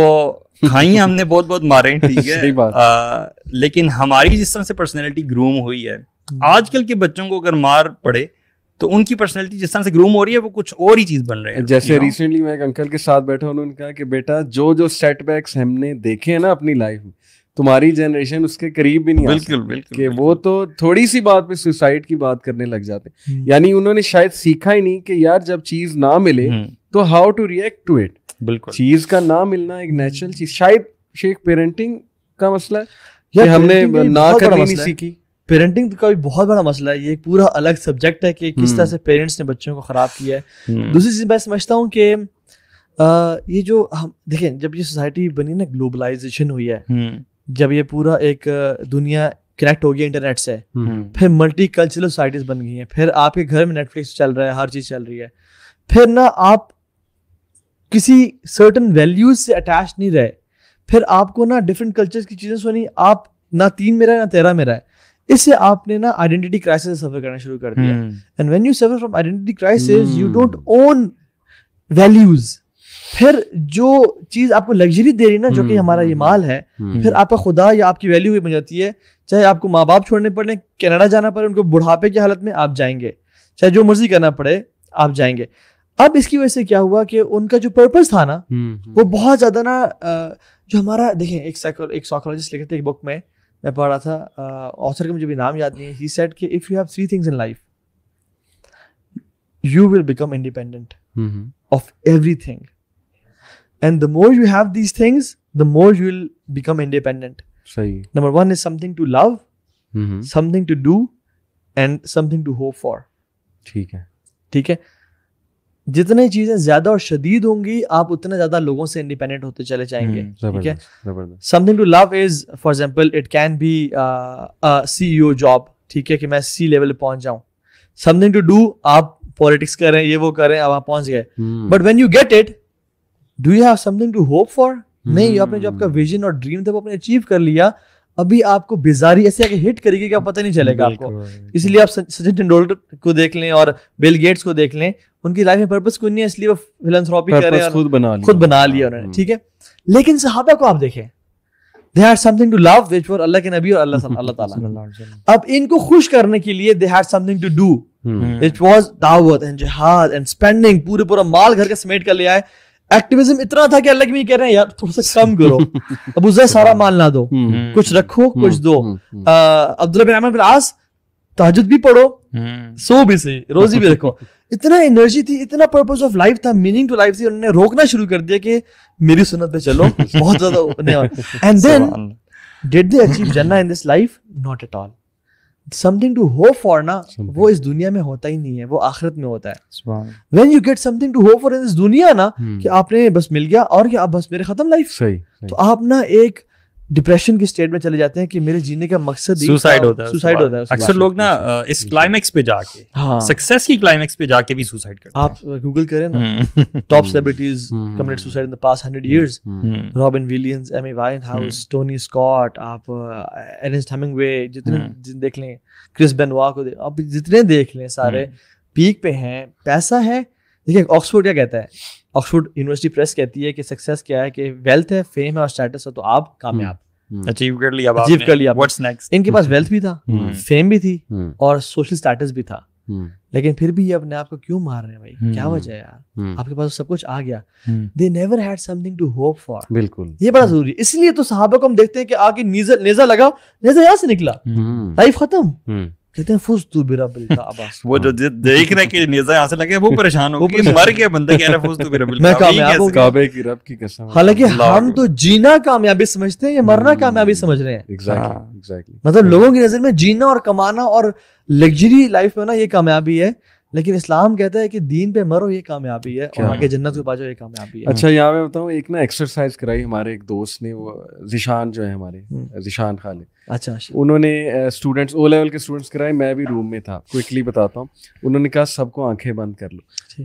खाई हमने बहुत बहुत मारे, ठीक है, लेकिन हमारी जिस तरह से पर्सनैलिटी ग्रूम हुई है, आजकल के बच्चों को अगर मार पड़े तो उनकी पर्सनैलिटी जिस तरह से ग्रूम हो रही है वो कुछ और ही चीज बन रही है। जैसे रिसेंटली मैं एक अंकल के साथ बैठा, उन्होंने कहा कि बेटा जो जो सेटबैक्स हमने देखे हैं ना अपनी लाइफ में, तुम्हारी जनरेशन उसके करीब भी नहीं। बिल्कुल बिल्कुल कि वो तो थोड़ी सी बात पे सुसाइड की बात करने लग जाते, यानी उन्होंने शायद सीखा ही नहीं कि यार जब चीज ना मिले तो how to react to it. बिल्कुल, चीज का ना मिलना एक नेचुरल चीज, शायद शेख पेरेंटिंग का मसला है, हमने ना करना नहीं सीखी। पेरेंटिंग का भी बहुत बड़ा मसला है, ये एक पूरा अलग सब्जेक्ट है कि किस तरह से पेरेंट्स ने बच्चों को ख़राब किया है। दूसरी चीज़ मैं समझता हूँ कि ये जो हम देखें, जब ये सोसाइटी बनी ना, ग्लोबलाइजेशन हुई है, जब ये पूरा एक दुनिया कनेक्ट हो गई इंटरनेट से, फिर मल्टी कल्चरल सोसाइटीज़ बन गई हैं, फिर आपके घर में नेटफ्लिक्स चल रहा है, हर चीज़ चल रही है, फिर ना आप किसी सर्टन वैल्यूज से अटैच नहीं रहे, फिर आपको ना डिफरेंट कल्चर्स की चीज़ें सुनी, आप ना 3 मेरा है ना 13 मेरा है, इससे आपने ना आइडेंटिटी क्राइसिस सफर करना शुरू कर दिया। And when you suffer from identity crisis you don't own values, फिर जो चीज आपको लग्जरी दे रही ना, जो कि हमारा ये माल है, फिर आपका खुदा या आपकी वैल्यू भी बन जाती है। चाहे आपको माँ बाप छोड़ने पड़े, कनाडा जाना पड़े, उनको बुढ़ापे की हालत में आप जाएंगे, चाहे जो मर्जी करना पड़े आप जाएंगे। अब इसकी वजह से क्या हुआ कि उनका जो पर्पस था ना वो बहुत ज्यादा ना, जो हमारा देखें एक साइकोलॉजिस्ट लिखते एक बुक में मैं पढ़ रहा था, ऑथर का मुझे भी नाम याद नहीं है, ही सेड कि if you have 3 things in life you will become independent of everything, and the more you have these things the more you will become independent. सही, number 1 is something to love, something to do and something to hope for. ठीक है, ठीक है, जितने चीजें ज्यादा और शदीद होंगी आप उतने ज्यादा लोगों से इंडिपेंडेंट होते चले जाएंगे, ठीक है। Something to love is for example it can be CEO job, ठीक है, कि मैं सी लेवल पहुंच जाऊं। समथिंग टू डू, आप पॉलिटिक्स कर रहे हैं, ये वो कर रहे हैं, अब आप पहुंच गए, but when you get it do you have something to hope for? नहीं, आपने जो आपका विजन और ड्रीम था वो आपने अचीव कर लिया, अभी आपको बेजारी ऐसे आके हिट करेगी कि आप पता नहीं चलेगा आपको। इसलिए आप सचिन तेंदुलकर को देख लें और बिल गेट्स को देख लें, उनकी लाइफ में पर्पस कोई नहीं है, इसलिए वो फिलैंथ्रोपी कर रहे हैं, खुद बना लिया उन्होंने, ठीक है। लेकिन सहाबा को आप देखें, they had something to love which were अल्लाह के नबी और अल्लाह ताला। अब इनको खुश करने के लिए they had something to do which was दावत एंड जिहाद एंड स्पेंडिंग, पूरा माल घर का समेट कर ले आए। एक्टिविज्म इतना था कि अल्लाह के भी कह रहे हैं यार थोड़ा सा कम करो, अब उसे सारा माल ना दो, कुछ रखो कुछ दो। अब्दुल्ला बिन अमर बिन आस, तहज्जुद भी पढ़ो, सो भी सही, रोजी भी रखो। इतना एनर्जी थी, इतना पर्पस ऑफ लाइफ था, मीनिंग टू लाइफ थी, उन्होंने रोकना शुरू कर दिया कि मेरी सुन्नत पे चलो बहुत ज्यादा। And then did they achieve जन्नत in this life? Not at all. Something to hope for ना वो इस दुनिया में होता ही नहीं है, वो आखिरत में होता है। When you get something to hope for in this दुनिया ना, कि आपने बस मिल गया और क्या, आप बस मेरे खत्म लाइफ, तो आप ना एक डिप्रेशन की स्टेट में चले जाते हैं कि मेरे जीने का मकसद ही सुसाइड होता है। अक्सर लोग ना इस क्लाइमेक्स पे जाके, हाँ, सक्सेस की क्लाइमेक्स पे जाके भी सुसाइड करते हैं। आप गूगल करें ना, top celebrities committed suicide in the past 100 years, Robin Williams, Amy Winehouse, Tony Scott, आप अर्नेस्ट हेमिंगवे, जितने देख लें, क्रिस बेनवा को, आप जितने देख लें, सारे पीक पे हैं, पैसा है। देखिए ऑक्सफोर्ड क्या कहता है, ऑक्सफोर्ड यूनिवर्सिटी प्रेस कहती है कि सक्सेस क्या है कि वेल्थ है, फेम है और स्टेटस है, तो आप कामयाब, अचीव कर लिया। What's next? इनके पास वेल्थ भी था, फेम भी थी और सोशल स्टेटस भी था, लेकिन फिर भी ये अपने आप को क्यों मार रहे हैं भाई? क्या वजह है यार? आपके पास सब कुछ आ गया, they never had something to hope for. बिल्कुल, ये बड़ा जरूरी है। इसलिए तो सहाबा को हम देखते हैं कि आगे नेजा लगा, नेजा यहाँ से निकला, लाइफ खत्म, कहते हैं फुस्तु बिरबिल काबास। वो जो देख रहे कि नेज़ा यहाँ से लगे, वो परेशान हो गया, मर गया बंदा, कह रहा है फुस्तु बिरबिल काबास, काबे की रब की कसम। हालांकि हम तो जीना कामयाबी समझते हैं, ये मरना कामयाबी समझ रहे हैं। एग्जैक्टली, मतलब लोगों की नजर में जीना और कमाना और लग्जरी लाइफ में ना ये कामयाबी है, लेकिन इस्लाम कहता है कि दीन पे मरो ये कामयाबी है, और आगे जन्नत के पास ये कामयाबी है। अच्छा, यहाँ मैं बताऊँ, एक ना एक्सरसाइज कराई हमारे एक दोस्त ने, वो जिशान जो है, हमारे जिशान खालिद, अच्छा, उन्होंने स्टूडेंट्स ओ लेवल के स्टूडेंट्स कराए, मैं भी रूम में था, क्विकली बताता हूँ। उन्होंने कहा सबको आंखें बंद कर लो,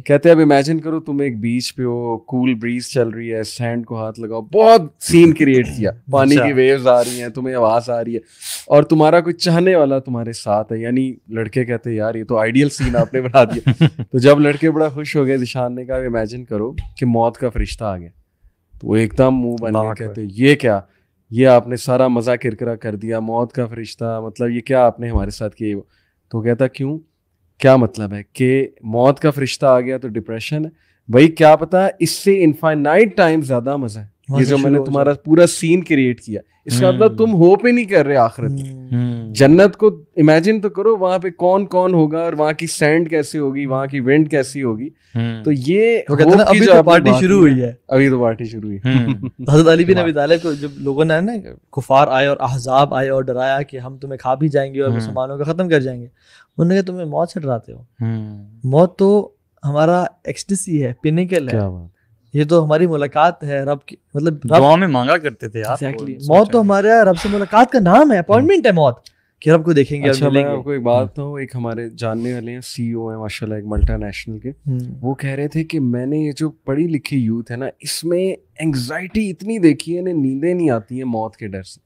कहते हैं अब इमेजिन करो तुम एक बीच पे हो, कूल ब्रीज चल रही है, सैंड को हाथ लगाओ, बहुत सीन क्रिएट किया, पानी की वेव्स आ रही हैं, तुम्हें आवाज आ रही है और तुम्हारा कोई चाहने वाला तुम्हारे साथ है। यानी लड़के कहते हैं यार ये तो आइडियल सीन आपने बना दिया। तो जब लड़के बड़ा खुश हो गए, निशान ने कहा इमेजिन करो कि मौत का फरिश्ता आ गया। तो वो एकदम मुंह बना के कहते ये क्या, ये आपने सारा मज़ा किरकिरा कर दिया, मौत का फरिश्ता, मतलब ये क्या आपने हमारे साथ किया। तो कहता क्यों, क्या मतलब है कि मौत का फरिश्ता आ गया तो डिप्रेशन है भाई, क्या पता इससे इनफाइनाइट टाइम ज़्यादा मज़ा है, ये जो मैंने तुम्हारा पूरा सीन क्रिएट किया, इसका मतलब तुम होप ही नहीं कर रहे आखिरत में। जन्नत को इमेजिन तो करो, वहां पे कौन कौन होगा और वहां की सैंड कैसी होगी, वहां की विंड कैसी होगी। तो ये अभी तो पार्टी शुरू हुई है, अभी तो पार्टी शुरू हुई है। हजरत अली बिन अबी तालिब को जब लोगों ने ना कुफार आए और अहज़ाब आए और डराया कि हम तुम्हें खा भी जाएंगे और मुसलमानों को खत्म कर जाएंगे, उन्होंने कहा तुम्हें मौत से डराते हो, मौत तो हमारा एक्सटेसी है, पिनिकल है, ये तो हमारी मुलाकात है रब की, मतलब दुआ में मांगा करते थे यार। Exactly. मौत तो हमारे रब से मुलाकात का नाम है, अपॉइंटमेंट है मौत कि रब को देखेंगे। अच्छा, मैं आपको एक बात बताऊं, एक हमारे जानने वाले हैं, CEO है माशाल्लाह एक मल्टीनेशनल के, वो कह रहे थे कि मैंने ये जो पढ़ी लिखी यूथ है ना, इसमें एंग्जाइटी इतनी देखी है, इन्हें नींदें नहीं आती है मौत के डर से।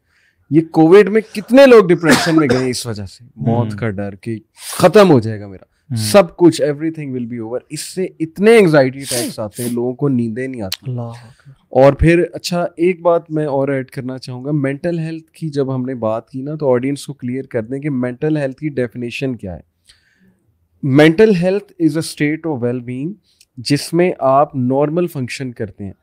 ये कोविड में कितने लोग डिप्रेशन में गए इस वजह से, मौत का डर कि खत्म हो जाएगा मेरा सब कुछ, एवरीथिंग विल बी ओवर। इससे इतने एंग्जाइटी अटैक्स आते हैं, लोगों को नींदें नहीं आती। और फिर अच्छा एक बात मैं और ऐड करना चाहूँगा, मेंटल हेल्थ की जब हमने बात की ना, तो ऑडियंस को क्लियर कर दें कि मेंटल हेल्थ की डेफिनेशन क्या है। Mental health is a state of well being जिसमें आप नॉर्मल फंक्शन करते हैं,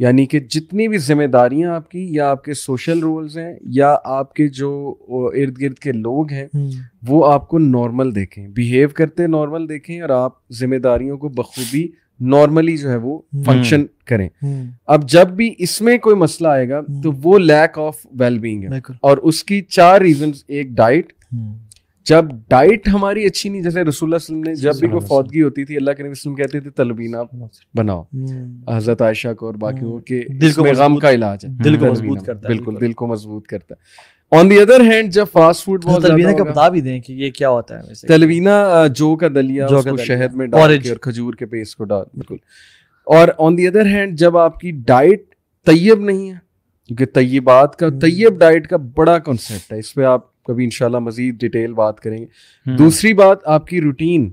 यानी कि जितनी भी जिम्मेदारियां आपकी या आपके सोशल रोल्स हैं या आपके जो इर्द गिर्द के लोग हैं, वो आपको नॉर्मल देखें, बिहेव करते नॉर्मल देखें और आप जिम्मेदारियों को बखूबी नॉर्मली जो है वो फंक्शन करें। अब जब भी इसमें कोई मसला आएगा तो वो लैक ऑफ वेलबींग है, और उसकी 4 रीजंस। एक डाइट, जब डाइट हमारी अच्छी नहीं, जैसे रसूलुल्लाह सल्लल्लाहु अलैहि वसल्लम ने जब भी कोई फौतगी होती थी, अल्लाह के नबी सल्लल्लाहु अलैहि वसल्लम कहते थे तलबीना बनाओ हजरत आयशा को और बाकियों के, इसमें गम का इलाज है, दिल को मजबूत करता है, बिल्कुल दिल को मजबूत करता है। ऑन दी अदर हैंड जब फास्ट फूड बहुत तलबीना का बता भी दें कि ये क्या होता है, तलबीना जौ का दलिया, उसको शहद में डाल के और खजूर के पेस्ट को डाल, बिल्कुल। और ऑन दी अदर हैंड जब आपकी डाइट तय्यब नहीं है, क्योंकि तय्यबात का, तय्यब डाइट का बड़ा कॉन्सेप्ट है, इस पर आप कभी इंशाल्लाह मजीद डिटेल बात करेंगे। दूसरी बात आपकी रूटीन,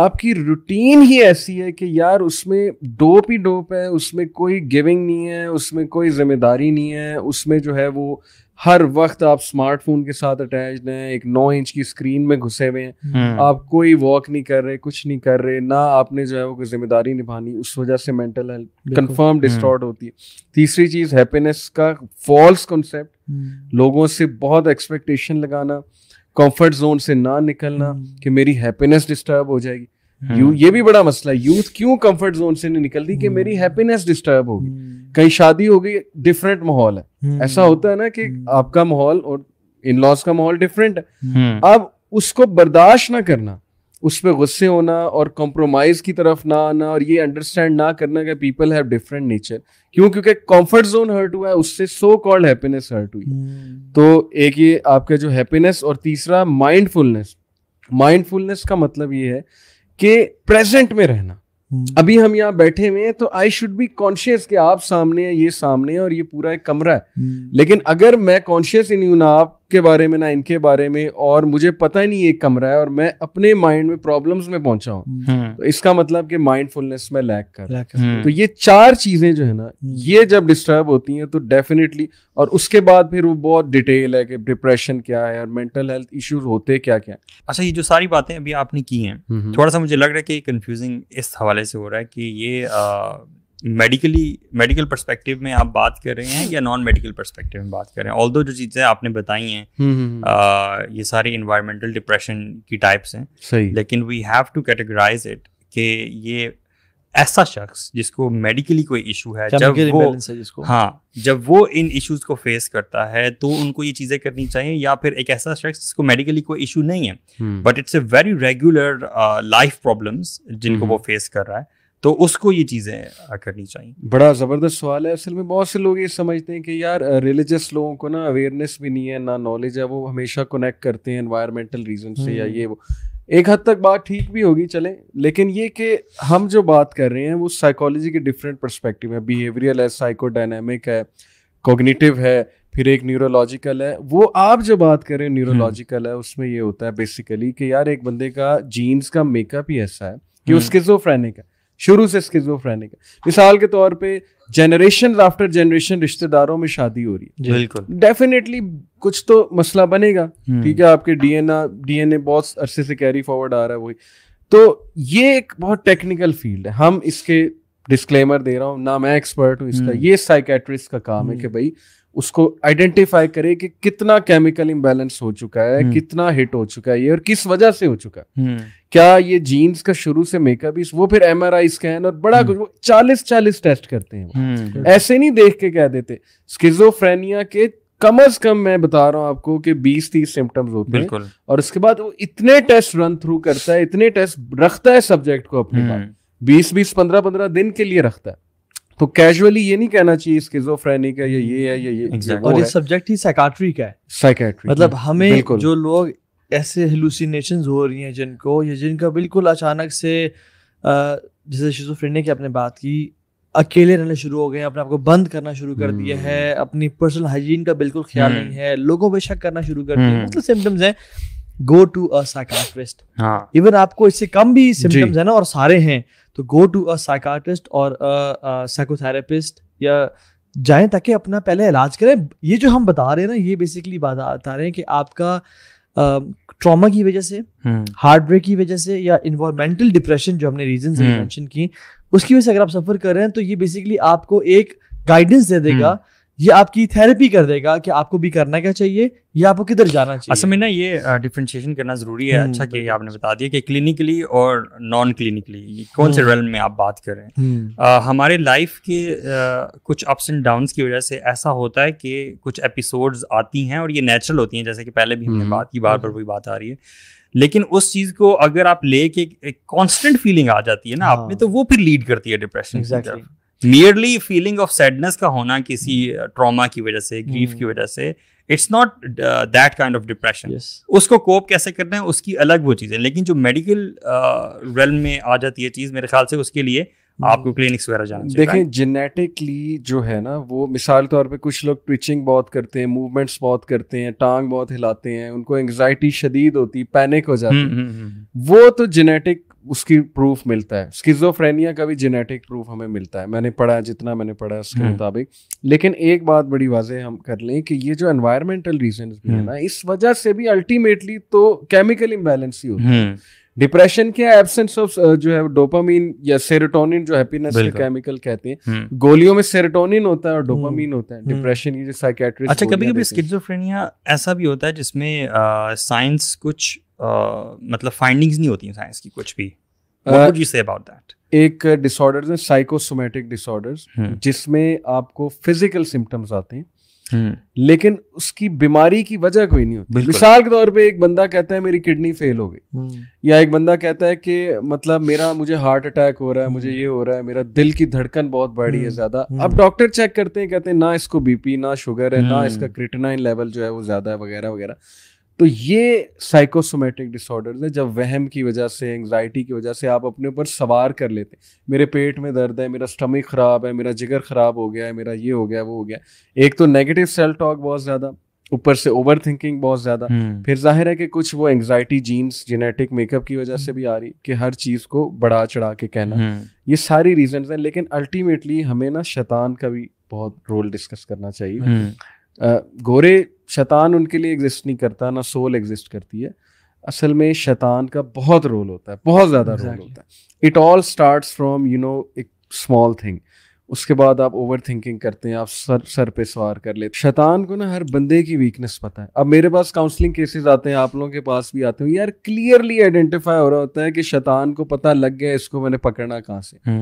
आपकी रूटीन ही ऐसी है कि यार उसमें डोप ही डोप है, उसमें कोई गिविंग नहीं है, उसमें कोई जिम्मेदारी नहीं है, उसमें जो है वो हर वक्त आप स्मार्टफोन के साथ अटैच्ड हैं, एक 9 इंच की स्क्रीन में घुसे हुए हैं, आप कोई वॉक नहीं कर रहे, कुछ नहीं कर रहे, ना आपने जो है वो कोई जिम्मेदारी निभानी, उस वजह से मेंटल हेल्थ कंफर्म डिस्टॉर्ट होती है। तीसरी चीज हैप्पीनेस का फॉल्स कॉन्सेप्ट, लोगों से बहुत एक्सपेक्टेशन लगाना, कंफर्ट जोन से ना निकलना कि मेरी हैप्पीनेस डिस्टर्ब हो जाएगी। ये भी बड़ा मसला है, यूथ क्यों कंफर्ट जोन से नहीं निकलती कि मेरी हैप्पीनेस डिस्टर्ब होगी। कहीं शादी हो गई, डिफरेंट माहौल है, ऐसा होता है ना कि आपका माहौल और इन लॉज का माहौल डिफरेंट है, अब उसको बर्दाश्त ना करना, उस पर गुस्से होना और कॉम्प्रोमाइज की तरफ ना आना और ये अंडरस्टैंड ना करना कि पीपल हैव डिफरेंट नेचर, क्यों, क्योंकि कंफर्ट जोन हर्ट हुआ है, उससे सो कॉल्ड हैप्पीनेस हर्ट हुई। तो एक ये आपका जो हैप्पीनेस, और तीसरा माइंडफुलनेस। माइंडफुलनेस का मतलब ये है कि प्रेजेंट में रहना। अभी हम यहाँ बैठे हुए हैं तो आई शुड बी कॉन्शियस कि आप सामने हैं, ये सामने है और ये पूरा एक कमरा है, लेकिन अगर मैं कॉन्शियस ही नहीं हूं ना आपके बारे में ना इनके बारे में, और मुझे पता ही नहीं ये कमरा है और मैं अपने माइंड में प्रॉब्लम्स में पहुंचा हूं, तो इसका मतलब कि माइंडफुलनेस में लैक कर। तो ये 4 चीजें जो है ना, ये जब डिस्टर्ब होती हैं तो डेफिनेटली, और उसके बाद फिर वो बहुत डिटेल है कि डिप्रेशन क्या है और मेंटल हेल्थ इश्यूज होते क्या क्या। अच्छा, ये जो सारी बातें अभी आपने की हैं, थोड़ा सा मुझे लग रहा है कि कंफ्यूजिंग इस हवाले से हो रहा है कि ये मेडिकल पर्सपेक्टिव में आप बात कर रहे हैं या नॉन मेडिकल पर्सपेक्टिव में बात कर रहे हैं। ऑल्दो जो चीज़ें आपने बताई हैं ये सारी इन्वायरमेंटल डिप्रेशन की टाइप्स हैं, लेकिन we have to categorise it कि ये ऐसा शख्स जिसको मेडिकली कोई इशू है, जब वो इन इश्यूज को फेस करता है तो उनको ये चीज़ें करनी चाहिए, या फिर एक ऐसा शख्स जिसको मेडिकली कोई इशू नहीं है but it's a very regular life problems जिनको वो फेस कर रहा है, तो उसको ये चीज़ें करनी चाहिए। बड़ा ज़बरदस्त सवाल है। असल में बहुत से लोग ये समझते हैं कि यार रिलीजियस लोगों को ना अवेयरनेस भी नहीं है, ना नॉलेज है, वो हमेशा कनेक्ट करते हैं एनवायरमेंटल रीजन से या ये वो। एक हद तक बात ठीक भी होगी चले, लेकिन ये कि हम जो बात कर रहे हैं वो साइकोलॉजी के डिफरेंट पर्सपेक्टिव है। बिहेवियरल है, साइकोडायनेमिक है, कॉग्निटिव है, फिर एक न्यूरोलॉजिकल है। वो आप जो बात कर रहे हैं न्यूरोलॉजिकल है, उसमें ये होता है बेसिकली कि यार एक बंदे का जीन्स का मेकअप ही ऐसा है कि वो स्किज़ोफ्रेनिक है, शुरू से स्किज़ोफ्रेनिक है। मिसाल के तौर पे जनरेशन आफ्टर जनरेशन रिश्तेदारों में शादी हो रही है, बिल्कुल डेफिनेटली कुछ तो मसला बनेगा। ठीक है, आपके डीएनए बहुत अरसे से कैरी फॉरवर्ड आ रहा है वही। तो ये एक बहुत टेक्निकल फील्ड है, हम इसके डिस्क्लेमर दे रहा हूँ, ना मैं एक्सपर्ट हूँ इसका, ये साइकेट्रिस्ट का काम है कि भाई उसको आइडेंटिफाई करे कि कितना केमिकल इंबैलेंस हो चुका है, कितना हिट हो चुका है ये, और किस वजह से हो चुका है। क्या ये जीन्स का शुरू से मेकअप, वो फिर एमआरआई स्कैन और बड़ा कुछ, वो 40-40 टेस्ट करते हैं। ऐसे नहीं देख के कह देते। स्किज़ोफ्रेनिया के कम अज कम मैं बता रहा हूँ आपको कि 20-30 सिम्टम्स होते हैं, और उसके बाद वो इतने टेस्ट रन थ्रू करता है, इतने टेस्ट रखता है सब्जेक्ट को अपने पास, 20-15 दिन के लिए रखता है। तो कैजुअली ये नहीं कहना चाहिए स्किज़ोफ्रेनिक है या ये है या ये। Exactly. और ये सब्जेक्ट ही साइकियाट्री का है। साइकियाट्री मतलब हमें जो लोग ऐसे हेलुसिनेशंस हो रही हैं जिनको, या जिनका बिल्कुल अचानक से जैसे स्किज़ोफ्रेनिक की आपने बात की, अकेले रहना शुरू हो गए, अपने आपको बंद करना शुरू कर दिया है, अपनी पर्सनल हाइजीन का बिल्कुल ख्याल नहीं है, लोगों पर शक करना शुरू कर दिया, मतलब सिम्टम्स है। Go to a psychiatrist. Even आपको इससे कम भी सिम्टम्स है ना और सारे हैं, तो गो टू अ साइकियाट्रिस्ट और साइकोथेरेपिस्ट या जाएं, ताकि अपना पहले इलाज करें। ये जो हम बता रहे हैं ना, ये बेसिकली बता रहे हैं कि आपका ट्रॉमा की वजह से, हार्ट ब्रेक की वजह से, या इन्वायरमेंटल डिप्रेशन जो हमने रीजंस मेंशन की, उसकी वजह से अगर आप सफर कर रहे हैं, तो ये बेसिकली आपको एक गाइडेंस दे देगा, ये आपकी थेरेपी कर देगा कि आपको भी करना क्या चाहिए या आपको किधर जाना चाहिए। असल में ना ये डिफरेंशिएशन करना जरूरी है। अच्छा कि आपने बता दिया कि क्लिनिकली और नॉन क्लिनिकली कौन से रेल में आप बात कर रहे हैं। हमारे लाइफ के कुछ अप्स एंड डाउन्स की वजह से ऐसा होता है कि कुछ एपिसोड्स आती हैं और ये नेचुरल होती हैं, जैसे कि पहले भी हमने बात की, बार बार वही बात आ रही है। लेकिन उस चीज को अगर आप लेके एक कॉन्स्टेंट फीलिंग आ जाती है ना आप में, तो वो फिर लीड करती है डिप्रेशन की तरफ। Merely feeling of sadness का होना किसी ट्रॉमा की वजह से, ग्रीफ की वजह से, it's not that kind of depression. उसको कोप कैसे करना है उसकी अलग वो चीज़ें, लेकिन जो मेडिकल रेल में आ जाती है चीज़, मेरे ख्याल से उसके लिए आपको क्लिनिक्स वगैरह जाना चाहिए। देखें जेनेटिकली जो है ना, वो मिसाल तौर पे कुछ लोग ट्विचिंग बहुत करते हैं, मूवमेंट्स बहुत करते हैं, टांग बहुत हिलाते हैं, उनको एंग्जाइटी शदीद होती, पैनिक हो जाती है, वो तो जेनेटिक उसकी प्रूफ मिलता है। स्किज़ोफ्रेनिया का भी जेनेटिक प्रूफ हमें मिलता है, मैंने पढ़ा, जितना मैंने पढ़ा उसके मुताबिक। लेकिन एक बात बड़ी वाजे हम कर लें कि ये जो एनवायरमेंटल रीजंस भी है ना, इस वजह से भी अल्टीमेटली तो केमिकल इम्बैलेंस ही होता है। डिप्रेशन क्या है? एब्सेंस ऑफ जो है डोपामीन या सेरोटोनिन, जो हैप्पीनेस के केमिकल कहते हैं। गोलियों में सेरोटोनिन होता है और डोपामीन होता है। डिप्रेशन ये जो साइकियाट्रिस्ट। अच्छा, कभी-कभी स्किज़ोफ्रेनिया ऐसा भी होता है जिसमें साइंस कुछ मतलब फाइंडिंग्स नहीं होती हैं साइंस की कुछ भी। What would you say about that? एक डिसऑर्डर्स है साइकोसोमेटिक डिसऑर्डर्स, जिसमें आपको फिजिकल सिम्टम्स आते हैं लेकिन उसकी बीमारी की वजह कोई नहीं होती। मिसाल के तौर पे एक बंदा कहता है मेरी किडनी फेल हो गई, या एक बंदा कहता है कि मतलब मेरा मुझे हार्ट अटैक हो रहा है, मुझे ये हो रहा है, मेरा दिल की धड़कन बहुत बढ़ रही है ज्यादा। अब डॉक्टर चेक करते हैं, कहते हैं ना इसको बीपी, ना शुगर है, ना इसका क्रिएटिनिन लेवल जो है वो ज्यादा है, वगैरह वगैरह। तो ये साइकोसोमेटिक डिसऑर्डर्स है, जब वहम की वजह से, एंग्जाइटी की वजह से आप अपने ऊपर सवार कर लेते हैं। मेरे पेट में दर्द है, मेरा स्टमक खराब है, मेरा जिगर खराब हो गया है, मेरा ये हो गया वो हो गया। एक तो नेगेटिव सेल्फ टॉक बहुत ज़्यादा, ऊपर से ओवर थिंकिंग बहुत ज़्यादा, फिर जाहिर है कि कुछ वो एंग्जाइटी जीन्स, जेनेटिक मेकअप की वजह से भी आ रही कि हर चीज़ को बढ़ा चढ़ा के कहना। ये सारी रीजंस हैं, लेकिन अल्टीमेटली हमें ना शैतान का भी बहुत रोल डिस्कस करना चाहिए। गोरे शैतान उनके लिए एग्जिस्ट नहीं करता, ना सोल एग्जिस्ट करती है। असल में शैतान का बहुत रोल होता है, बहुत ज्यादा रोल होता है। इट ऑल स्टार्ट्स फ्रॉम एक स्मॉल थिंग। उसके बाद आप ओवरथिंकिंग करते हैं, आप सर पे सवार कर लेते। शैतान को ना हर बंदे की वीकनेस पता है। अब मेरे पास काउंसलिंग केसेस आते हैं, आप लोगों के पास भी आते हैं, यार क्लियरली आइडेंटिफाई हो रहा होता है कि शैतान को पता लग गया इसको मैंने पकड़ना कहाँ से।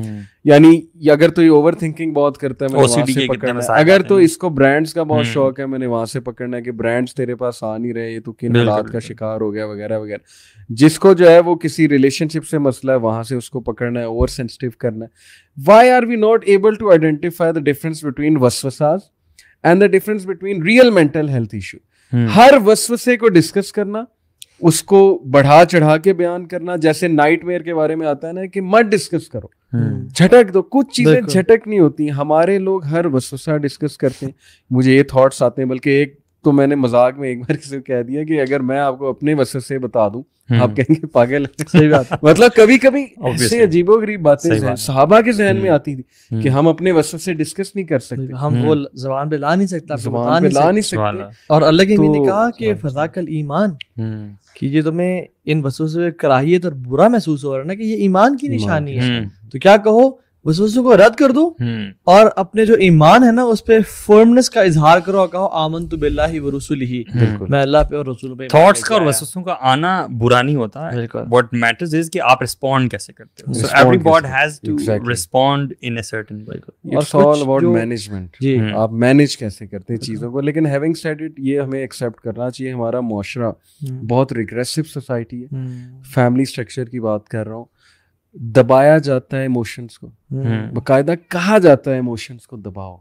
यानी अगर तो ये ओवरथिंकिंग बहुत करता है, मैंने वहां से पकड़ना है। अगर तो इसको ब्रांड्स का बहुत शौक है, मैंने वहां से पकड़ना है कि ब्रांड्स तेरे पास आ नहीं रहे, ये तो किन हालात का शिकार हो गया वगैरह वगैरह। जिसको जो है वो किसी रिलेशनशिप से मसला है, वहां से उसको पकड़ना है, ओवर सेंसिटिव करना है। Why are we not able to identify the difference between waswasas and the difference between real mental health issue? हर वसवसे को डिस्कस करना, उसको बढ़ा चढ़ा के बयान करना, जैसे नाइटमेयर के बारे में आता है ना कि मत डिस्कस करो, झटक दो। कुछ चीजें झटक नहीं होती। हमारे लोग हर वसवसा डिस्कस करते हैं, मुझे ये थॉट्स आते हैं। बल्कि एक तो मैंने मजाक में एक बार किसी को कह दिया कि अगर मैं आपको अपने वसवसे बता दूं आप कहेंगे पागल। सही बात। मतलब कभी कभी ऐसे अजीबोगरीब बातें सहाबा के जहन में आती थी कि हम अपने वसवसे डिस्कस नहीं कर सकते, हम वो जबान पे ला नहीं सकता, ला नहीं सकते। और अल्लाह के ने कहा कि फज़ाकल ईमान, कि ये तुम्हें इन वसवसों से कराहियत और बुरा महसूस हो रहा है ना, कि ये ईमान की निशानी है, तो क्या कहो वसवसों को रद्द कर दो और अपने जो ईमान है ना उस पे फर्मनेस का इजहार करो और कहो आमन्तु बिल्लाहि व रसूलिहि, मैं अल्लाह पे और रसूल पे। थॉट्स का और वसवसों का आना बुरा नहीं होता है, व्हाट मैटर्स इज कि आप रिस्पोंड कैसे करते हो। So everybody has to respond in a certain way. It's all about management, आप मैनेज कैसे करते हैं चीजों को। लेकिन हैविंग सेड इट, ये हमें एक्सेप्ट करना चाहिए हमारा मुआशरा बहुत रिग्रेसिव सोसाइटी है। फैमिली स्ट्रक्चर की बात कर रहा हूँ, दबाया जाता है इमोशंस को, बकायदा कहा जाता है इमोशंस को दबाओ,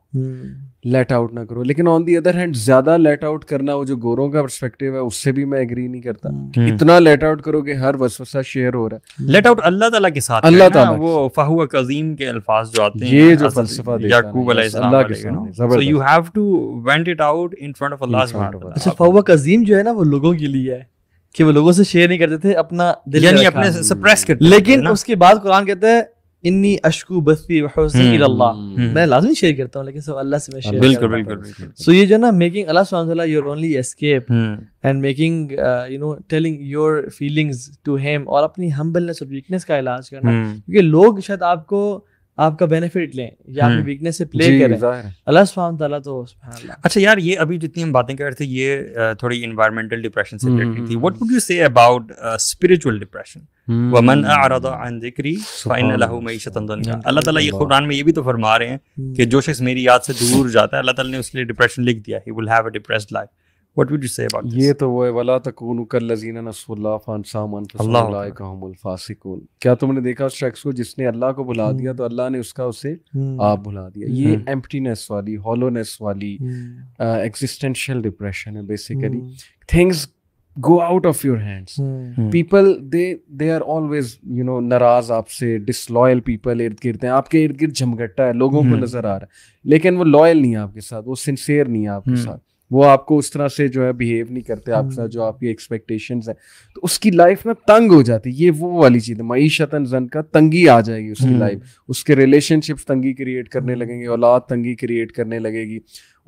लेट आउट ना करो। लेकिन ऑन दी अदर हैंड ज्यादा लेट आउट करना, वो जो गोरों का पर्सपेक्टिव है उससे भी मैं एग्री नहीं करता। इतना लेट आउट करो कि हर वसवसा शेयर हो रहा है। लेट आउट अल्लाह ताला के साथ, अल्लाह ताला वो फहुआ कज़ीम के अल्फाज जो आते हैं, ये जो फलसफा याकूब अलैहिस्सलाम का है, so you have to vent it out in front of अल्लाह सुब्हान व तआला। फहुआ कज़ीम जो है ना वो लोगों के लिए है कि वो लोगों से शेयर नहीं करते थे अपना दिल, यानी अपने सप्रेस करते। लेकिन उसके बाद कुरान कहता है इन्नी अश्कू बस्ती व हुस्नी इल्लाह, मैं लाजमी शेयर करता हूं लेकिन सब अल्लाह से मैं शेयर। बिल्कुल बिल्कुल। सो ये जो ना मेकिंग अल्लाह सुब्हान व तआला your only escape and making you know telling your feelings to him, और अपनी हम्बलनेस और वीकनेस का इलाज करना, क्योंकि लोग शायद आपको आपका बेनिफिट लें या आपकी वीकनेस से प्ले करें। अल्लाह सुब्हान ताला तो सुब्हान अल्लाह। अच्छा यार, ये अभी जितनी हम बातें कर रहे थे ये थोड़ी एनवायरमेंटल डिप्रेशन से रिलेटेड थी। What would you say about spiritual depression? वमन अअरदा अन ज़िक्री फ़इन्न लहू मईशतन दंका। अल्लाह ताला ये कुरान में ये भी तो फरमा रहे हैं कि जो शख्स मेरी याद से दूर जाता है अल्लाह ताला ने उसके लिए डिप्रेशन लिख दिया, he will have a depressed life. What would you say about this? ये तो वो है वला तकूनु कल्लज़ीना नसुल्लाह फ़अनसाहुम अनफ़ुसहुम उलाइका हुमुल फ़ासिकून। क्या तुमने देखा उस शख्स को जिसने अल्लाह को भुला दिया तो अल्लाह ने उसका उसे आप भुला दिया। ये एम्प्टीनेस वाली, हॉलोनेस वाली, एग्जिस्टेंशियल डिप्रेशन है basically. Things go out of your hands. People they are always you know नाराज आपसे, डिसलॉयल पीपल इर्द गिर्द हैं, आपके इर्द गिर्द झमघट्टा है, लोगों को नजर आ रहा है, लेकिन वो लॉयल नहीं है आपके साथ, वो सिंसियर नहीं है आपके साथ, वो आपको उस तरह से जो है बिहेव नहीं करते आपके साथ जो आपकी एक्सपेक्टेशंस है, तो उसकी लाइफ ना तंग हो जाती है। ये वो वाली चीज है, मईशतन जन का तंगी आ जाएगी उसकी लाइफ, उसके रिलेशनशिप्स तंगी क्रिएट करने लगेंगे, औलाद तंगी क्रिएट करने लगेगी,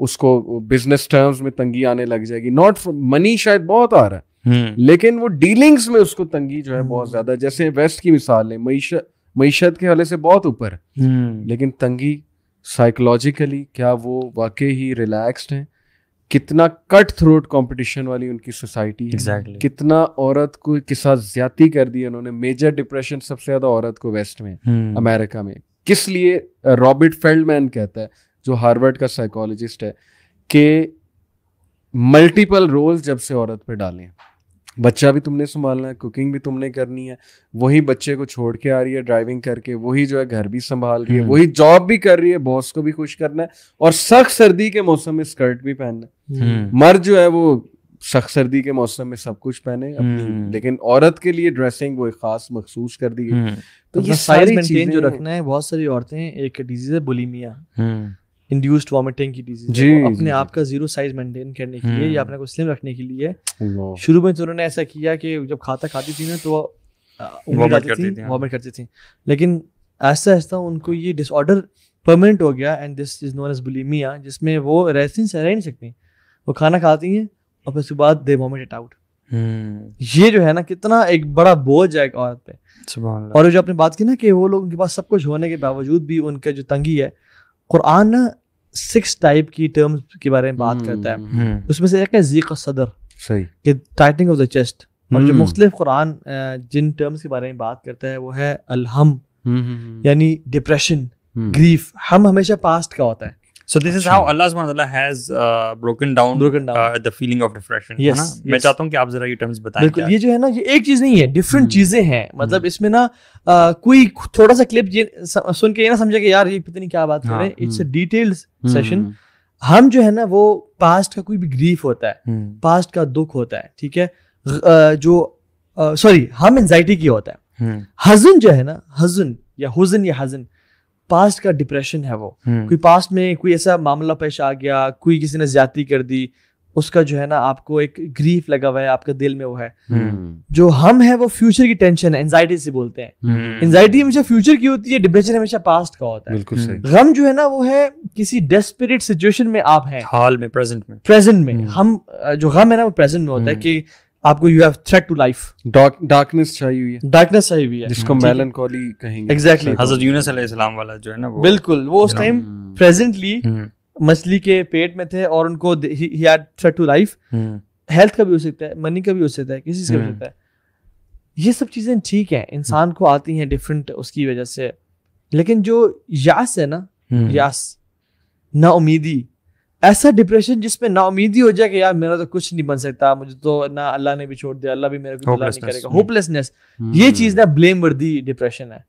उसको बिजनेस टर्म्स में तंगी आने लग जाएगी। नॉट मनी शायद बहुत आ रहा है लेकिन वो डीलिंग्स में उसको तंगी जो है बहुत ज्यादा। जैसे वेस्ट की मिसाल है, मईशत के हवाले से बहुत ऊपर है लेकिन तंगी साइकोलॉजिकली, क्या वो वाकई ही रिलैक्सड है? कितना कट थ्रोट कंपटीशन वाली उनकी सोसाइटी है। Exactly. कितना औरत को के साथ ज्यादती कर दी उन्होंने। मेजर डिप्रेशन सबसे ज्यादा औरत को वेस्ट में, अमेरिका में। किस लिए? रॉबर्ट फेल्डमैन कहता है जो हार्वर्ड का साइकोलॉजिस्ट है कि मल्टीपल रोल जब से औरत पे डालें, बच्चा भी तुमने संभालना है, कुकिंग भी तुमने करनी है, वही बच्चे को छोड़ के आ रही है ड्राइविंग करके, वही जो है घर भी संभाल रही है, वही जॉब भी कर रही है, बॉस को भी खुश करना है, और सख्त सर्दी के मौसम में स्कर्ट भी पहनना है। मर्द जो है वो सख्त सर्दी के मौसम में सब कुछ पहने अपनी, लेकिन औरत के लिए ड्रेसिंग वो खास मखसूस कर दी गई। तो ये सारी चीजें जो रखना है। बहुत सारी औरतें, एक डिजीज है बुलिमिया, इंड्यूस्ड वॉमिटिंग की डिजीज, अपने आप का जीरो साइज मेंटेन करने के लिए या अपने को स्लिम रखने के लिए शुरू में तो उन्होंने ऐसा किया कि जब खाती थी ना तो वॉमिट करती थी, लेकिन आहिस्ता आहिस्ता उनको ये डिसऑर्डर परमानेंट हो गया and this is known as bulimia, जिसमें वो रह नहीं सकती, वो खाना खाती हैं और फिर उसके बाद दे वॉमिट इट आउट। ये जो है ना कितना एक बड़ा बोझ है एक औरत पे। और जो आपने बात की ना कि वो लोग उनके पास सब कुछ होने के बावजूद भी उनका जो तंगी है कुरान ना 6 टाइप की टर्म्स के बारे में बात करता है। उसमें से एक है ज़ीक़ सदर, सही, कि टाइटनिंग ऑफ द चेस्ट। और जो मुख्तलिफ कुरान जिन टर्म्स के बारे में बात करता है वो है अलहम यानी डिप्रेशन, ग्रीफ। हम हमेशा पास्ट का होता है। So this is how Allah subhanahu wa ta'ala has broken down the feeling of depression, है ना? मैं चाहता हूं कि आप जरा ये terms बताएं। बिल्कुल, ये जो है ना, ये एक चीज नहीं है, different चीजें हैं। मतलब इसमें ना कोई थोड़ा सा क्लिप सुन के ये ना समझे कि यार ये पता नहीं क्या बात कर रहे हैं। It's a details session. हम जो है ना वो पास्ट का कोई भी ग्रीफ होता है, पास्ट का दुख होता है, ठीक है, जो सॉरी हम एंजाइटी की होता है। हजन जो है ना, हजन या हुजन या हजन पास्ट का डिप्रेशन है। वो कोई पास्ट में कोई ऐसा मामला पेश आ गया, कोई किसी ने ज्यादती कर दी, उसका जो है ना आपको एक ग्रीफ लगा हुआ है आपके दिल में। वो है जो हम है वो फ्यूचर की टेंशन है, एंजाइटी से बोलते हैं। एंजाइटी हमेशा फ्यूचर की होती है, डिप्रेशन हमेशा पास्ट का होता है। बिल्कुल सही। गम जो है ना वो है किसी डेस्परेट सिचुएशन में आप हैं, हाल में, प्रेजेंट में। हम जो गम है ना वो प्रेजेंट में होता है कि आपको you have threat to life, darkness छाई हुई है, जिसको मेलनकोली कहेंगे। एग्जैक्टली, हजरत यूनुस अलैहिस्सलाम वाला जो है ना वो, बिल्कुल, वो उस टाइम प्रेजेंटली मछली के पेट में थे और उनको he had threat to life. Health का भी हो सकता है, मनी का भी हो सकता है, किसी चीज का भी हो सकता है। ये सब चीजें ठीक है, इंसान को आती हैं डिफरेंट उसकी वजह से। लेकिन जो यास है ना, यास, नाउमीदी, ऐसा डिप्रेशन जिसमें नाउमीदी हो जाए कि यार मेरा तो कुछ नहीं बन सकता, मुझे तो ना अल्लाह ने भी छोड़ दिया, अल्लाह भी मेरा कुछ भला नहीं करेगा, होपलेसनेस। ये चीज ना ब्लेम वर्दी डिप्रेशन है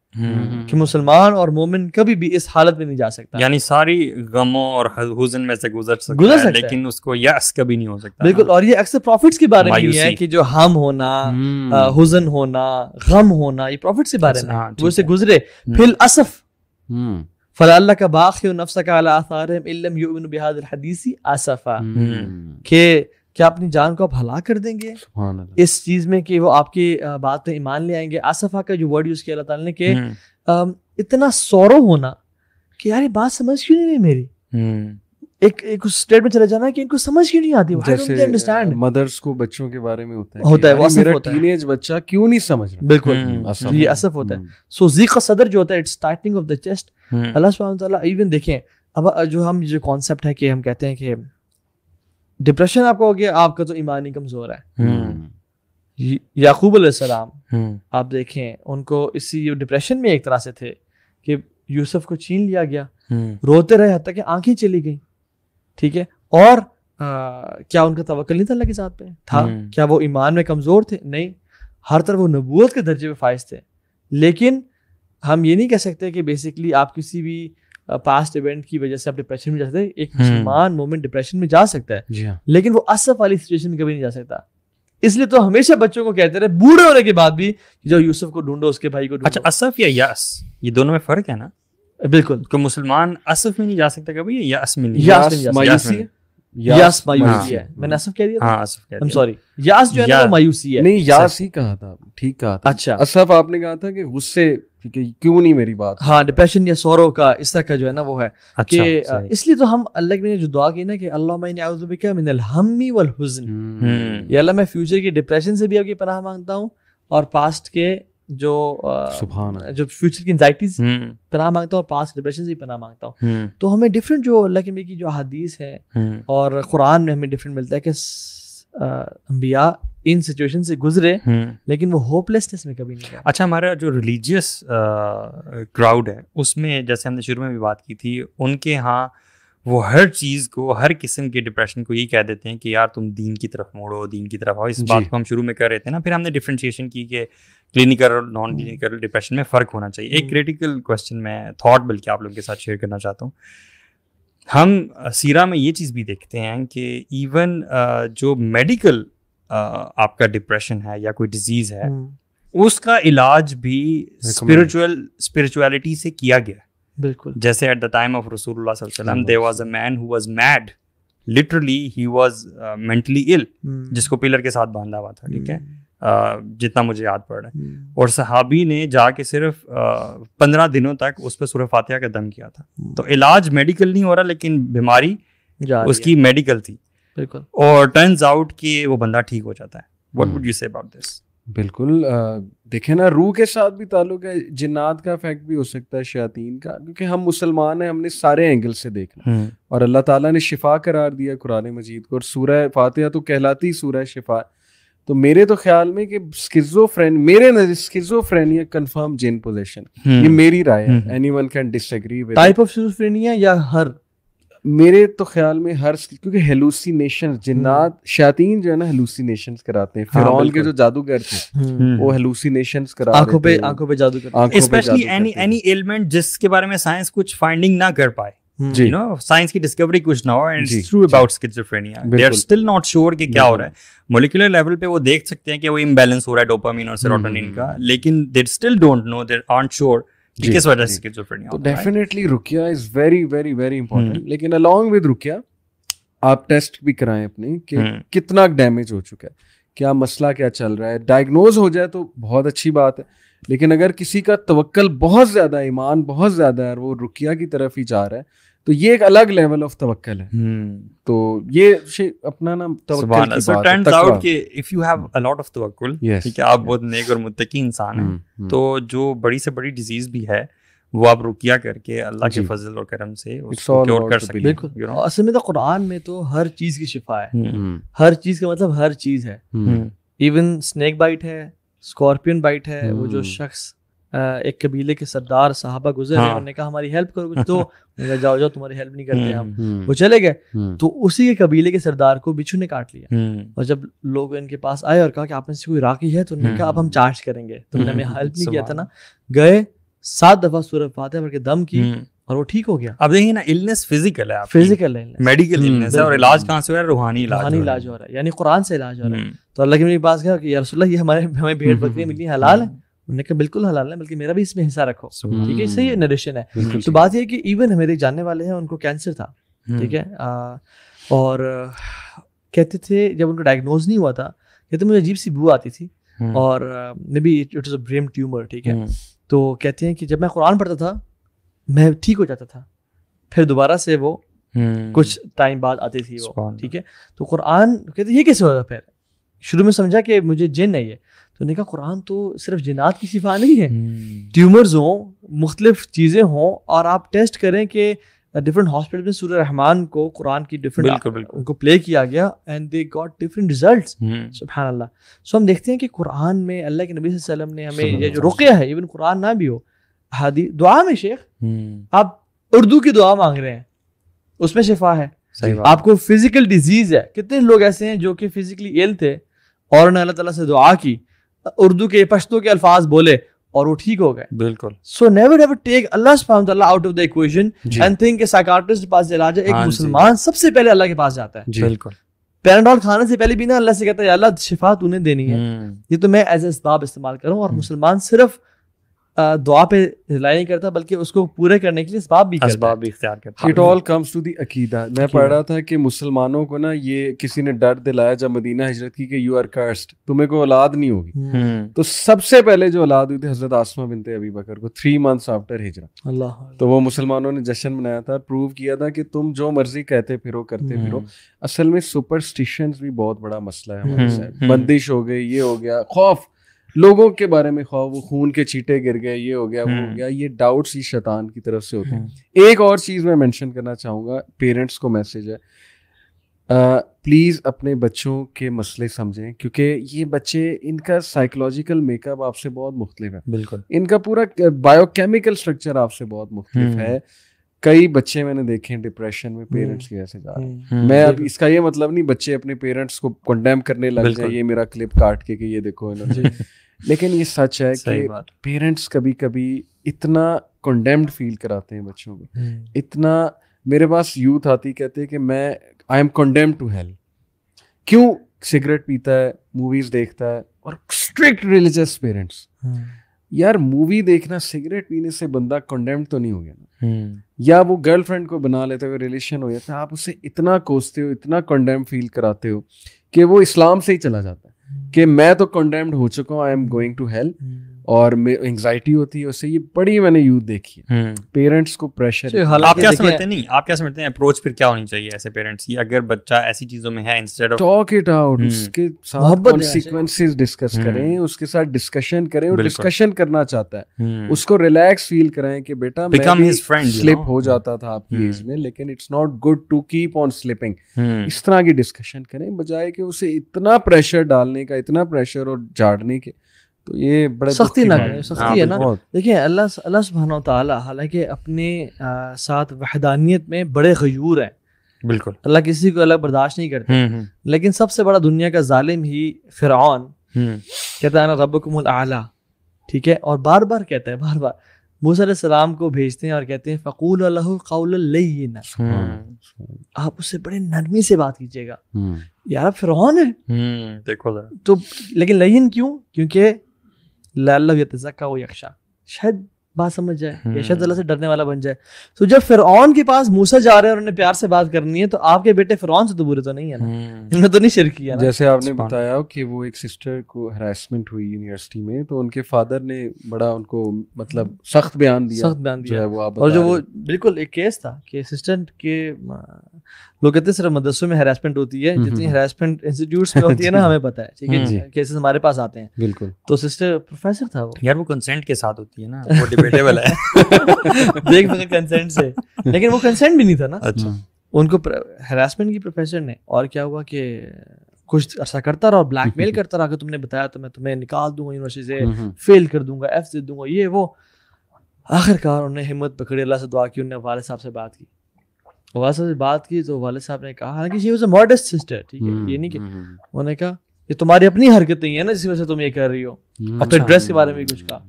कि मुसलमान और मोमिन कभी भी इस हालत में नहीं जा सकता, यानी सारी गमों और हुज़न में से गुजर सकता है, लेकिन उसको यास कभी नहीं हो सकता। बिल्कुल। और ये अक्सर प्रॉफिट्स के बारे में है कि जो हम होना, हुज़न होना, गम होना, ये प्रॉफिट्स के बारे में, वो से गुजरे। फिर असफ फला अल्लाह का बाखी नफ्सा का अला आसारहिम इल्लम युमिनु बिहादिल हदीसी आसफा, के क्या अपनी जान को आप हला कर देंगे इस चीज में कि वो आपकी बात पे ईमान ले आएंगे। आसफा का जो वर्ड यूज किया अल्लाह ताला ने कि इतना सौरो होना कि यार ये बात समझ क्यों नहीं मेरी, एक उस स्टेट में चला जाना कि इनको समझ क्यों नहीं आती। जैसे मदर्स को बच्चों के बारे में होता है टीनेज बच्चा क्यों नहीं समझ रहा, बिल्कुल ये असफ होता है। सो ज़ीक़ सदर जो होता है, it's tightening of the chest. अल्लाह सुब्हान व तआला इवन देखें, अब जो हम जो कॉन्सेप्ट है कि हम कहते हैं कि डिप्रेशन आपको हो गया, आपका तो ईमान ही कमजोर है। याकूब अलैहिस्सलाम आप देखें, उनको इसी डिप्रेशन में एक तरह से थे कि यूसुफ को छीन लिया गया, रोते रहे हद तक कि आंखें चली गई, ठीक है। और क्या उनका तवक्कल नहीं था अल्लाह के साथ पे था? क्या वो ईमान में कमजोर थे? नहीं, हर तरफ वो नबूवत के दर्जे पे फाइज थे। लेकिन हम ये नहीं कह सकते कि बेसिकली आप किसी भी पास्ट इवेंट की वजह से आप डिप्रेशन में जा सकते हैं। एक मुसलमान मोमेंट डिप्रेशन में जा सकता है, लेकिन वो असफ वाली सिचुएशन में कभी नहीं जा सकता। इसलिए तो हमेशा बच्चों को कहते रहे, बूढ़े होने के बाद भी, जो यूसुफ को ढूंढो, उसके भाई को ढूंढो। अच्छा, असफ या यास, ये दोनों में फर्क है ना? बिल्कुल, तो मुसलमान असफ में नहीं जा सकता कभी, या यास में नहीं। यास मायूसी है। मैंने असफ कह दिया था? हाँ, असफ कह दिया। I'm sorry, यास जो है ना वो मायूसी है। नहीं, यास ही कहा था, ठीक कहा था। अच्छा, असफ आपने कहा था कि गुस्से, क्यों नहीं मेरी बात। हाँ, डिप्रेशन या सौरो का, इस तरह का जो है ना वो है। अच्छा, इसलिए तो हम अल्लाह ने जो दुआ की ना कि अल्लाहुम्मा अऊज़ुबिका मिनल हम्मी वल हुज़्न, या अल्लाह मैं फ्यूचर के डिप्रेशन से भी आपकी पनाह मांगता हूँ और पास्ट के जो जो फ्यूचर की एंजाइटीज पनाह मांगता हूँ और पास्ट डिप्रेशन से भी पनाह मांगता हूँ। तो हमें डिफरेंट जो अल्लाह की जो हदीस है और कुरान में हमें डिफरेंट मिलता है कि अंबिया इन सिचुएशन से गुजरे, लेकिन वो होपलेसनेस में कभी नहीं। अच्छा, हमारा जो रिलीजियस क्राउड है उसमें, जैसे हमने शुरू में भी बात की थी, उनके यहाँ वो हर चीज़ को, हर किस्म के डिप्रेशन को ये कह देते हैं कि यार तुम दीन की तरफ मोड़ो, दीन की तरफ आओ। इस बात को हम शुरू में कर रहे थे ना, फिर हमने डिफ्रेंशिएशन की कि क्लिनिकल और नॉन क्लिनिकल डिप्रेशन में फ़र्क होना चाहिए। एक क्रिटिकल क्वेश्चन मैं थॉट बल्कि आप लोगों के साथ शेयर करना चाहता हूँ। हम सीरा में ये चीज़ भी देखते हैं कि इवन जो मेडिकल आपका डिप्रेशन है या कोई डिजीज है, उसका इलाज भी स्पिरिचुअलिटी से किया गया। बिल्कुल, जैसे एट द टाइम ऑफ रसूलुल्लाह सल्लल्लाहु अलैहि वसल्लम there was a man who was mad, literally he was mentally ill, जिसको पिलर के साथ बांधा हुआ था, ठीक है, जितना मुझे याद पड़ रहा है। और सहाबी ने जाके सिर्फ 15 दिनों तक उस पर सूरह फातिहा का दम किया था। तो इलाज मेडिकल नहीं हो रहा, लेकिन बीमारी उसकी मेडिकल थी, और टर्न्स आउट कि वो बंदा ठीक हो जाता है। What would you say about this? बिल्कुल। देखें ना, रूह के साथ भी ताल्लुक है, जिन्नात का इफेक्ट भी हो सकता है, शयातीन का, क्योंकि हम मुसलमान हैं, हमने सारे एंगल से देखना। और अल्लाह ताला ने शिफा करार दिया कुरान मजीद को, और सूरह फातिहा तो कहलाती सूरह शिफा। तो मेरे तो ख्याल में कि स्किज़ोफ्रेनिया कंफर्म जिन पोजीशन, ये मेरी राय है, anyone can disagree with type of schizophrenia, या हर, मेरे तो ख्याल में हर, क्योंकि हेलुसिनेशंस, जिन्नात शैतान जो है ना हेलुसिनेशंस कराते हैं। फिरौन के जो जादूगर थे वो हेलुसिनेशंस कराते, आंखों पे जादू करते, स्पेशली एनी एलिमेंट जिसके बारे में साइंस कुछ फाइंडिंग ना कर पाए, यू नो, साइंस की डिस्कवरी कुछ ना हो, and it's true about schizophrenia, they are still not sure कि क्या हो रहा है। मोलिकुलर लेवल पे वो देख सकते हैं कि वो इम्बैलेंस हो रहा है डोपामिन और सेरोटोनिन का, लेकिन they still don't know, they aren't sure किस वजह से स्किज़ोफ्रेनिया। तो डेफिनेटली रुकिया is very very very important, लेकिन अलोंग विद रुकिया आप टेस्ट भी कराएं अपने कि कितना डैमेज हो चुका है, क्या मसला क्या चल रहा है। डायग्नोज हो जाए तो बहुत अच्छी बात है, लेकिन अगर किसी का तवक्कल बहुत ज्यादा, ईमान बहुत ज्यादा है और वो रुकिया की तरफ ही जा रहा है, तो ये एक अलग लेवल ऑफ तवक्कल है। तो ये अपना ना तवक्कल की बात है। टर्न्स आउट कि if you have a lot of तवक्कुल, ठीक है, आप बहुत नेक और मुत्तकी इंसान हैं, तो जो बड़ी से बड़ी डिजीज भी है वो आप रुकिया करके अल्लाह के फजल और करम से उसको क्योर कर सकते हैं, यू नो। असल में तो कुरान में तो हर चीज की शिफा है, हर चीज का मतलब हर चीज है, इवन स्नेक बाइट है, स्कॉर्पियन बाइट है। वो जो शख्स एक कबीले के सरदार साहबा गुजरे, उन्होंने कहा हमारी हेल्प करो कुछ, तो जाओ जाओ तुम्हारी हेल्प नहीं करते हम, वो चले गए। तो उसी के कबीले के सरदार को बिच्छू ने काट लिया, और जब लोग इनके पास आए और कहा कि आपने से कोई राखी है, तो उन्होंने कहा अब हम चार्ज करेंगे, तुमने हमें हेल्प नहीं किया था ना। गए 7 दफा सूरह फातिहा पढ़ के दम की, और वो ठीक हो गया। अब देखिए ना, इलनेस फिजिकल है, फिजिकल मेडिकल इलनेस है, और इलाज कहाँ से हो रहा है? रूहानी इलाज हो रहा है, यानी कुरान से इलाज हो रहा है। तो अल्लाह के पास गया कि या रसूलल्लाह, ये हमें भेड़ बकरी मिली, हलाल है? उन्होंने कहा बिल्कुल हलाल है, बल्कि मेरा भी इसमें हिस्सा रखो, ठीक है, सही है, नरेशन है। तो बात यह है कि इवन हमारे जानने वाले हैं, उनको कैंसर था, ठीक है, और कहते थे जब उनको डायग्नोज नहीं हुआ था, कहते मुझे अजीब सी बू आती थी, और maybe it was a brain tumour, ठीक है। तो कहते हैं कि जब मैं कुरान पढ़ता था मैं ठीक हो जाता था, फिर दोबारा से वो कुछ टाइम बाद आती थी वो, ठीक है। तो कुरान कहते ये कैसे होगा? फिर शुरू में समझा कि मुझे जिन नहीं है, तो ने कहा कुरान तो सिर्फ जिनात की शिफा नहीं है, ट्यूमर्स हों, मुख्तलिफ चीज़ें हों, और आप टेस्ट करें कि डिफरेंट हॉस्पिटल में सूरह रहमान को कुरान की डिफरेंट उनको प्ले किया गया, and they got different results, सुभानअल्लाह। सो हम देखते हैं कि कुरान में अल्लाह के नबी सल्लल्लाहु अलैहि वसल्लम ने हमें ये जो रुकिया है, इवन कुरान ना भी हो, हादी दुआ में शेख आप उर्दू की दुआ मांग रहे हैं, उसमें शिफा है। आपको फिजिकल डिजीज है, कितने लोग ऐसे हैं जो कि फिजिकली इल थे और उन्होंने अल्लाह ताला से दुआ की, उर्दू के पश्तो के अल्फाज बोले और वो ठीक हो गए, बिल्कुल। सो नेवर एवर टेक अल्लाह सुब्हान व तआला out of the equation and think कि साइकियाट्रिस्ट के पास इलाज है। एक मुसलमान सबसे पहले अल्लाह के पास जाता है, बिल्कुल। पैराडॉल खाने से पहले भी ना अल्लाह से कहता है अल्लाह शिफा तूने देनी है, ये तो मैं एज एसबाब इस्तेमाल करूँ। और मुसलमान सिर्फ दुआ पे रिलाई नहीं करता, बल्कि उसको पूरे करने के लिए असबाब भी इख्तियार करता है। It all comes to the अकीदा। मैं पढ़ रहा था कि मुसलमानों को ना ये किसी ने डर दिलाया जब मदीना हिजरत की कि यू आर कर्स्ड, तुम्हें कोई औलाद नहीं होगी। तो सबसे पहले जो औलाद हुई थी हजरत आसमा बिनते अबी बकर को 3 months आफ्टर हिजरा। अल्लाह। तो वो मुसलमानों ने जश्न मनाया था, प्रूव किया था कि तुम जो मर्जी कहते फिरो करते फिरो। असल में सुपरस्टिशंस भी बहुत बड़ा मसला है हमारे साथ, बंदिश हो गई, ये हो गया, खौफ लोगों के बारे में, खौफ, वो खून के चीटे गिर गए, ये हो गया वो हो गया, ये डाउट्स ही शैतान की तरफ से होते हैं। एक और चीज मैं मेंशन करना चाहूंगा, पेरेंट्स को मैसेज है, प्लीज अपने बच्चों के मसले समझें, क्योंकि ये बच्चे, इनका साइकोलॉजिकल मेकअप आपसे बहुत मुख्तलिफ है, बिल्कुल। इनका पूरा बायोकेमिकल स्ट्रक्चर आपसे बहुत मुख्तलिफ है। कई बच्चे मैंने देखे हैं डिप्रेशन में पेरेंट्स की वजह से जा रहे हैं। मैं अब इसका ये मतलब नहीं बच्चे अपने पेरेंट्स को कंडेम करने लग जाए, ये मेरा क्लिप काट के कि ये देखो इन्होंने, लेकिन ये सच है कि पेरेंट्स कभी कभी इतना कंडेम्ड फील कराते हैं बच्चों को, इतना। मेरे पास यूथ आती, कहते हैं कि मैं I am condemned to hell. क्यों? सिगरेट पीता है, मूवीज देखता है, और स्ट्रिक्ट रिलीजियस पेरेंट्स। यार मूवी देखना, सिगरेट पीने से बंदा कंडेम्ड तो नहीं हो गया ना? या वो गर्लफ्रेंड को बना लेते हो, रिलेशन हो जाता है, आप उसे इतना कोसते हो, इतना कंडेम्ड फील कराते हो कि वो इस्लाम से ही चला जाता है कि मैं तो कंडेम्ड हो चुका हूँ, I am going to hell. और एंग्जाइटी होती है उससे, ये बड़ी मैंने यूथ देखी है। पेरेंट्स को प्रेशर है। आप क्या समझते हैं अप्रोच फिर क्या होनी चाहिए ऐसे पेरेंट्स की, अगर बच्चा ऐसी चीजों में है, instead of talk it out, उसके साथ कॉन्सिक्वेंसेस डिस्कस करें, उसके साथ डिस्कशन करें, और डिस्कशन करना चाहता है उसको रिलैक्स फील कराएं कि बेटा मैं स्लिप हो जाता था आपकी एज में, लेकिन it's not good to keep on slipping. इस तरह की डिस्कशन करें बजाय कि उसे इतना प्रेशर डालने का, इतना प्रेशर और झाड़ने के। तो ये बड़ा सख्ती ना करें, सख्ती है ना। देखिए अल्लाह सुब्हानहू तआला हालांकि अपने साथ वहदानियत में बड़े गयूर हैं, बिल्कुल अल्लाह किसी को अलग बर्दाश्त नहीं करते, लेकिन सबसे बड़ा दुनिया का जालिम ही फिरौन कहता है ना रब्बुकुमुल आला, ठीक है, और बार बार कहता है, बार बार मूसा अलैहिस्सलाम को भेजते हैं और कहते हैं फ़क़ूलू लहू क़ौलन लय्यिना, आप उससे बड़े नरमी से बात कीजिएगा। यार फिरौन है देखो जरा, तो लेकिन लय्यिन क्यों? क्योंकि लअल्लहू यतज़क्का व यख्शा, शायद बात समझ जाए या शायद अल्लाह से डरने वाला बन जाए। तो जब फिरौन के पास मूसा जा रहे हैं और उन्हें प्यार से बात करनी है, तो आपके बेटे फिरौन से तो बुरे तो नहीं है ना, इन्हें तो नहीं शिर्क किया ना। जैसे आपने बताया कि वो एक सिस्टर को हरासमेंट हुई यूनिवर्सिटी में, तो उनके फादर ने बड़ा उनको मतलब सख्त बयान दिया और जो वो बिल्कुल एक केस था कि सिस्टर के लोग कहते हैं सिर्फ मदरसों में हैरेसमेंट होती है, जितनी हैरेसमेंट इंस्टीट्यूट्स में होती है ना, हमें पता है, ठीक है, केसेस हमारे पास आते हैं, बिल्कुल। तो सिस्टर प्रोफेसर था वो, यार वो कंसेंट के साथ होती है ना, वो डिबेटेबल है देख बगैर कंसेंट से, लेकिन वो कंसेंट भी नहीं था ना। अच्छा, उनको हैरेसमेंट की प्रोफेसर ने, और क्या हुआ कि कुछ ऐसा करता रहा, ब्लैकमेल करता रहा कि तुमने बताया तो मैं तुम्हें निकाल दूंगा यूनिवर्सिटी से, फेल कर दूंगा, एफ दे दूंगा, ये वो। आखिरकार उन्होंने हिम्मत पकड़ी, अल्लाह से दुआ की, उन्होंने वाले साहब से बात की, वाले साहब से बात की, तो वाले साहब ने कहा, हालांकि ये मॉडर्स्ट सिस्टर, ठीक है, ये नहीं कि उन्होंने कहा ये तुम्हारी अपनी हरकतें ही है ना जिसकी वजह से तुम ये कर रही हो, अपने ड्रेस के बारे में कुछ कहा।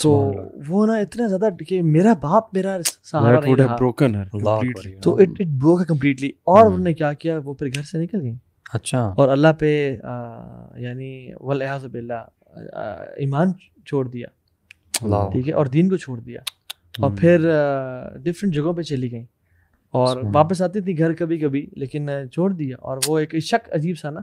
तो वो ना इतना ज्यादा कि मेरा बाप मेरा सहारा नहीं रहा, तो इट ब्रोक कंप्लीटली। और उन्होंने क्या किया, वो फिर घर से निकल गई। अच्छा, और अल्लाह पे यानी वलियाज़ बिल्लाह ईमान छोड़ दिया, ठीक है, और दीन को छोड़ दिया, और फिर डिफरेंट जगहों पे चली गई, और वापस आती थी घर कभी कभी, लेकिन छोड़ दिया। और वो एक शक अजीब सा ना,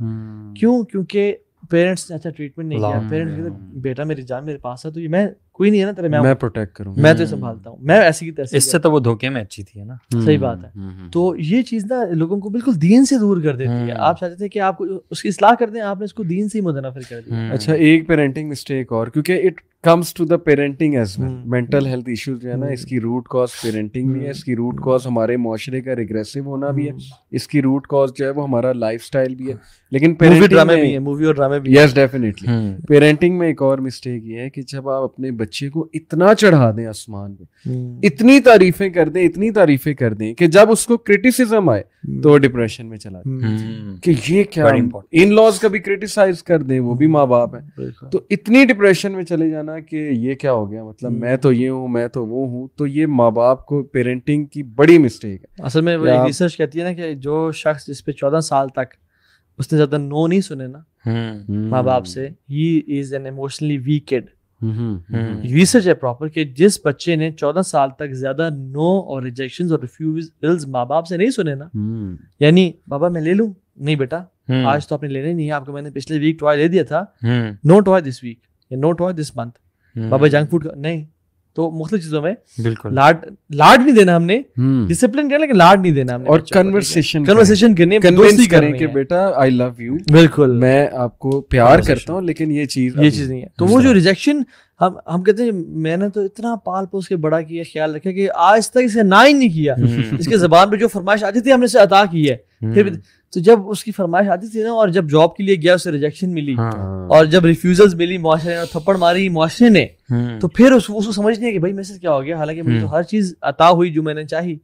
क्यों? क्योंकि पेरेंट्स ने अच्छा ट्रीटमेंट नहीं किया। पेरेंट्स कहते बेटा मेरी जान मेरे पास है, तो ये मैं कोई नहीं है ना तेरे, मैं प्रोटेक्ट करूँ, मैं तो संभालता हूँ, मैं ऐसी की तैसी। इससे तो वो धोखे में अच्छी थी, है ना, सही बात है। तो ये चीज़ ना लोगों को बिल्कुल दीन से दूर कर देती है। आप चाहते थे कि आपको उसकी इस्लाह कर दें, आपने इसको दीन से ही मुतनाफिर कर दिया। अच्छा, एक पेरेंटिंग मिस्टेक और, क्योंकि it comes to the parenting as well, mental health issues जो है ना, इसकी रूट कॉज पेरेंटिंग भी है, इसकी रूट कॉज हमारे माशरे का रिग्रेसिव होना भी है, इसकी रूट कॉज जो है वो हमारा लाइफस्टाइल भी है, लेकिन मूवी और ड्रामे भी। Yes, definitely. पेरेंटिंग में एक और मिस्टेक ये है कि जब आप अपने बच्चे को इतना चढ़ा दें आसमान पे, इतनी तारीफें कर दें कि जब उसको क्रिटिसिज्म आए तो डिप्रेशन में चला जाए, कि ये क्या। इन लॉज का भी क्रिटिसाइज कर दें, वो भी माँ बाप है, तो इतनी डिप्रेशन में चले जाना कि ये क्या हो गया, मतलब मैं तो ये हूँ, मैं तो वो हूँ। तो ये माँ बाप को पेरेंटिंग की बड़ी मिस्टेक है। असल में वही रिसर्च कहती है ना कि जो शख्स जिसपे 14 साल तक उसने ज्यादा नो नहीं सुने ना माँ बाप से, he is an emotionally weak kid. Research है प्रॉपर कि जिस बच्चे ने 14 साल तक ज्यादा नो और रिजेक्शन और रिफ्यूजल्स माँ बाप से नहीं सुने ना, यानी बाबा मैं ले लूं, नहीं बेटा आज तो आपने लेने नहीं है, आपको मैंने पिछले वीक टॉय ले दिया था, no toy this week, no toy this month, बाबा जंक फूड नहीं, तो मुख्तलिफ चीजों में बिल्कुल लाड नहीं देना हमने, डिसिप्लिन करना, लेकिन लाड नहीं देना हमने, और कन्वर्सेशन करें कि बेटा आई लव यू, बिल्कुल मैं आपको प्यार करता हूँ, लेकिन ये चीज नहीं है। तो वो जो रिजेक्शन हम कहते हैं मैंने तो इतना पाल पोस के बड़ा किया, ख्याल रखा कि आज तक इसे ना ही नहीं किया, इसके जबान पे जो फरमाइश आती थी हमने इसे अता की है। फिर तो जब उसकी फरमाइश आती थी ना, और जब जॉब के लिए गया उसे रिजेक्शन मिली, और जब रिफ्यूजल्स मिली, मुआशरे ने थप्पड़ मारी मुआशरे ने, तो फिर उसको समझ नहीं है कि भाई मेरे से क्या हो गया, हालांकि मुझे तो हर चीज अता हुई जो मैंने चाही।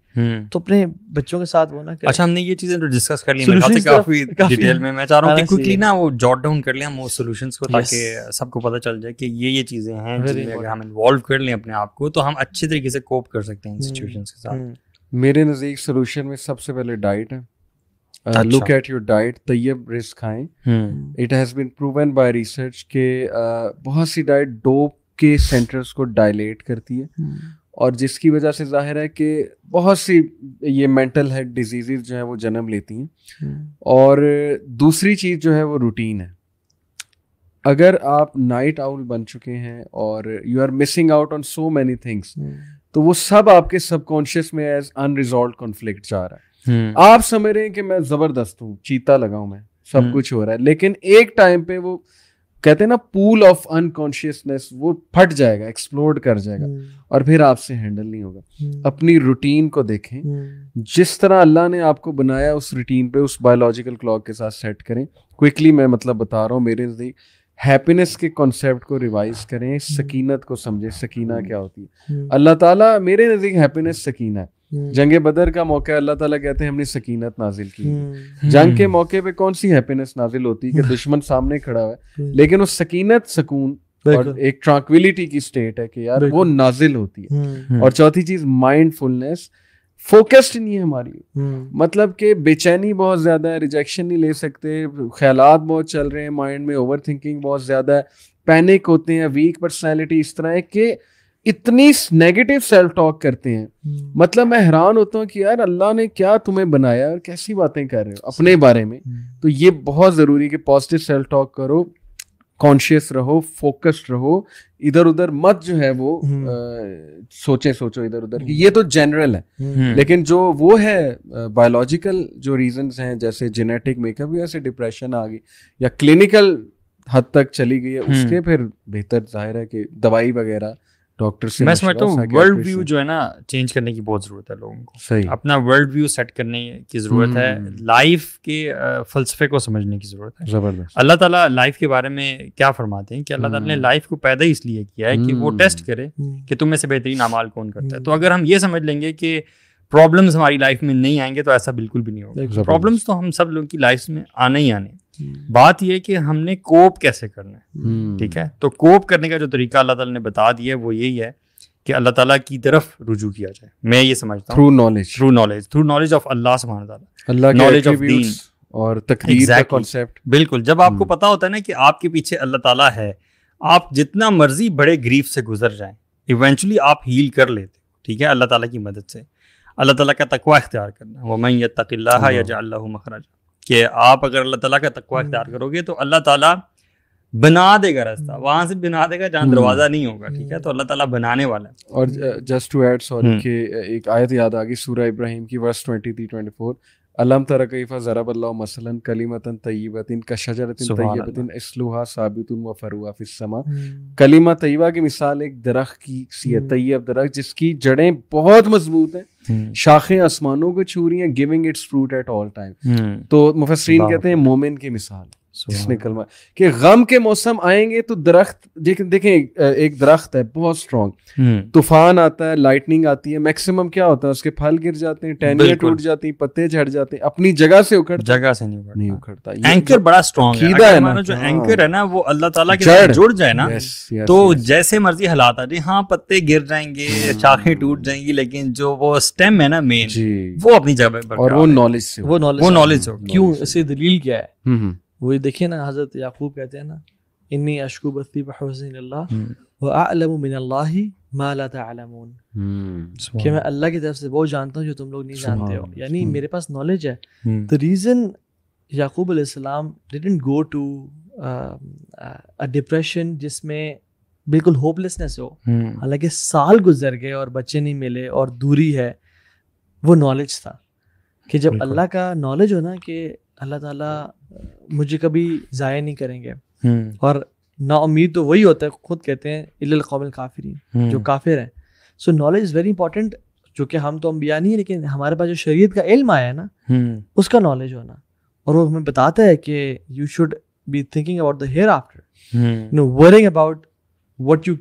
तो अपने बच्चों के साथ वो ना करें। अच्छा, हमने ये चीजें तो डिस्कस कर ली मेरे काफी डिटेल में, मैं चाह रहा हूं कि क्विकली ना वो जॉट डाउन कर लें हम वो सॉल्यूशंस को, ताकि सबको पता चल जाए कि ये चीजें हैं, अगर हम इन्वॉल्व कर लें अपने आप को तो हम अच्छे तरीके से कोप कर सकते हैं सिचुएशंस के साथ। मेरे नजदीक सॉल्यूशन में सबसे पहले डाइट है। लुक एट योर डाइट, तैयब रिस्क खाएं। It has been proven by research के बहुत सी डाइट डोप के सेंटर्स को डायलेट करती है, और जिसकी वजह से जाहिर है कि बहुत सी ये मेंटल हेल्थ डिजीजेज जो है वो जन्म लेती हैं। और दूसरी चीज़ जो है वो रूटीन है। अगर आप नाइट आउल बन चुके हैं और you are missing out on so many things, तो वो सब आपके सबकॉन्शियस में एज अनरिजॉल्व्ड कॉन्फ्लिक्ट जा रहा है। आप समझ रहे हैं कि मैं जबरदस्त हूँ, चीता लगाऊं, मैं सब कुछ हो रहा है, लेकिन एक टाइम पे वो कहते हैं ना पूल ऑफ अनकॉन्शियसनेस, वो फट जाएगा, एक्सप्लोड कर जाएगा और फिर आपसे हैंडल नहीं होगा। अपनी रूटीन को देखें, जिस तरह अल्लाह ने आपको बनाया उस रूटीन पे उस बायोलॉजिकल क्लॉक के साथ सेट करें। क्विकली मैं मतलब बता रहा हूँ, मेरे नजदीक हैप्पीनेस के कॉन्सेप्ट को रिवाइज करें, सकीनत को समझें। सकीना क्या होती है? अल्लाह ताला, मेरे नजदीक हैप्पीनेस सकीना है। जंगे बदर का मौका, अल्लाह ताला कहते हैं हमने सकीनत नाजिल की। जंग के मौके पे कौन सी हैप्पीनेस नाजिल होती है कि दुश्मन सामने खड़ा है, लेकिन उस सकीनत, सुकून और एक ट्रैंक्विलिटी की स्टेट है कि यार वो नाजिल होती है। और चौथी चीज माइंडफुलनेस, फोकस्ड नहीं है हमारी, मतलब कि बेचैनी बहुत ज्यादा है, रिजेक्शन नहीं ले सकते, ख्यालात बहुत चल रहे हैं माइंड में, ओवर थिंकिंग बहुत ज्यादा है, पैनिक होते हैं, वीक पर्सनैलिटी इस तरह है कि इतनी नेगेटिव सेल्फ टॉक करते हैं। मतलब मैं हैरान होता हूँ कि यार अल्लाह ने क्या तुम्हें बनाया और कैसी बातें कर रहे हो अपने बारे में। तो ये बहुत जरूरी कि पॉजिटिव सेल्फ टॉक करो, कॉन्शियस रहो, फोकस्ड रहो, इधर उधर मत जो है वो सोचो इधर उधर कि ये तो जनरल है, लेकिन जो वो है बायोलॉजिकल जो रीजंस हैं जैसे जेनेटिक मेकअप या ऐसे डिप्रेशन आ गई या क्लिनिकल हद तक चली गई है, उसके फिर बेहतर जाहिर है कि दवाई वगैरह डॉक्टर से। मैं समझता हूँ वर्ल्ड व्यू जो है ना चेंज करने की बहुत जरूरत है लोगों को, सही अपना वर्ल्ड व्यू सेट करने की जरूरत है, लाइफ के फलसफे को समझने की जरूरत है। जबरदस्त अल्लाह ताला लाइफ के बारे में क्या फरमाते हैं कि अल्लाह ताला ने लाइफ को पैदा ही इसलिए किया है कि वो टेस्ट करे कि तुम में से बेहतरीन अमाल कौन करता है। तो अगर हम ये समझ लेंगे कि प्रॉब्लम्स हमारी लाइफ में नहीं आएंगे तो ऐसा बिल्कुल भी नहीं होगा। प्रॉब्लम्स तो हम सब लोगों की लाइफ में आने ही आने, बात यह कि हमने कोप कैसे करना है। ठीक है, तो कोप करने का जो तरीका अल्लाह ताला ने बता दिया है वो यही है कि अल्लाह ताला की तरफ रुजू किया जाए। मैं ये समझता हूँ थ्रू नॉलेज ऑफ अल्लाह सुब्हान ताला, नॉलेज ऑफ दीन और तकदीर का कांसेप्ट। बिल्कुल, जब आपको पता होता है ना कि आपके पीछे अल्लाह ताला है, आप जितना मर्जी बड़े ग्रीफ से गुजर जाए इवेंचुअली आप हील कर लेते। ठीक है, अल्लाह ताला की मदद से अल्लाह ताला का तकवा इख्तियार करना, वमन यत्तकिल्लाह यजअल लहू मखरजा, कि आप अगर अल्लाह ताला का तकवा इख्तियार करोगे तो अल्लाह ताला बना देगा रास्ता, वहां से बना देगा जहां दरवाजा नहीं होगा। ठीक है, तो अल्लाह ताला बनाने वाला है। और जस्ट टू ऐड, सॉरी कि एक आयत याद आ गई सूरह इब्राहिम की वर्स 23-24, अलम तरा कैफा ज़रबल्लाहु मसलन कलिमतन तय्यबतिन कशजरतिन तय्यबतिन इसलुहा साबितुन व फरुहा फिस समा। कलिमा तय्यबा की मिसाल एक दरख्त की सी है, तय्यब दरख्त जिसकी जड़ें बहुत मजबूत हैं, शाखें आसमानों को छू रही हैं, giving its fruit at all time. तो मुफस्सिरीन कहते हैं मोमिन की मिसाल जिसने कलमा कि गम के मौसम आएंगे तो दरख्त देखें, एक दरख्त है बहुत स्ट्रॉन्ग, तूफान आता है, लाइटनिंग आती है, मैक्सिमम क्या होता है उसके फल गिर जाते हैं, टहनियां टूट जाती है, पत्ते झड़ जाते हैं, अपनी जगह से उखड़ता। एंकर बड़ा स्ट्रॉन्ग है, अगर हमारा जो एंकर है ना वो अल्लाह ताला के साथ जुड़ जाए ना तो जैसे मर्जी हालात आ जाए, हाँ पत्ते गिर जाएंगे, शाखें टूट जाएंगी, लेकिन जो वो स्टेम है ना मेन, वो अपनी जगह पर। और वो नॉलेज क्यों, इसे दलील क्या है वही देखिए ना, हजरत याकूब कहते हैं ना, इन्नी अशकू बस्ती कि मैं अल्लाह की तरफ से बहुत जानता हूँ जो तुम लोग नहीं जानते हो, यानी मेरे पास नॉलेज है। द रीज़न याकूब अलैहिस्सलाम didn't go to a depression जिसमें बिल्कुल होपलेसनेस हो, हालांकि साल गुजर गए और बच्चे नहीं मिले और दूरी है, वो नॉलेज था कि जब अल्लाह का नॉलेज हो ना कि अल्लाह ताला मुझे कभी ज़ाया नहीं करेंगे। और ना उम्मीद तो वही होता है, खुद कहते हैं इल्लिल कौमिल काफिरीन, जो काफिर हैं। So knowledge is very important, जो कि हम तो अंबिया नहीं है लेकिन हमारे पास जो शरीयत का इल्म आया है ना उसका नॉलेज होना, और वो हमें बताता है कि you should be thinking about the hereafter, no worrying about what you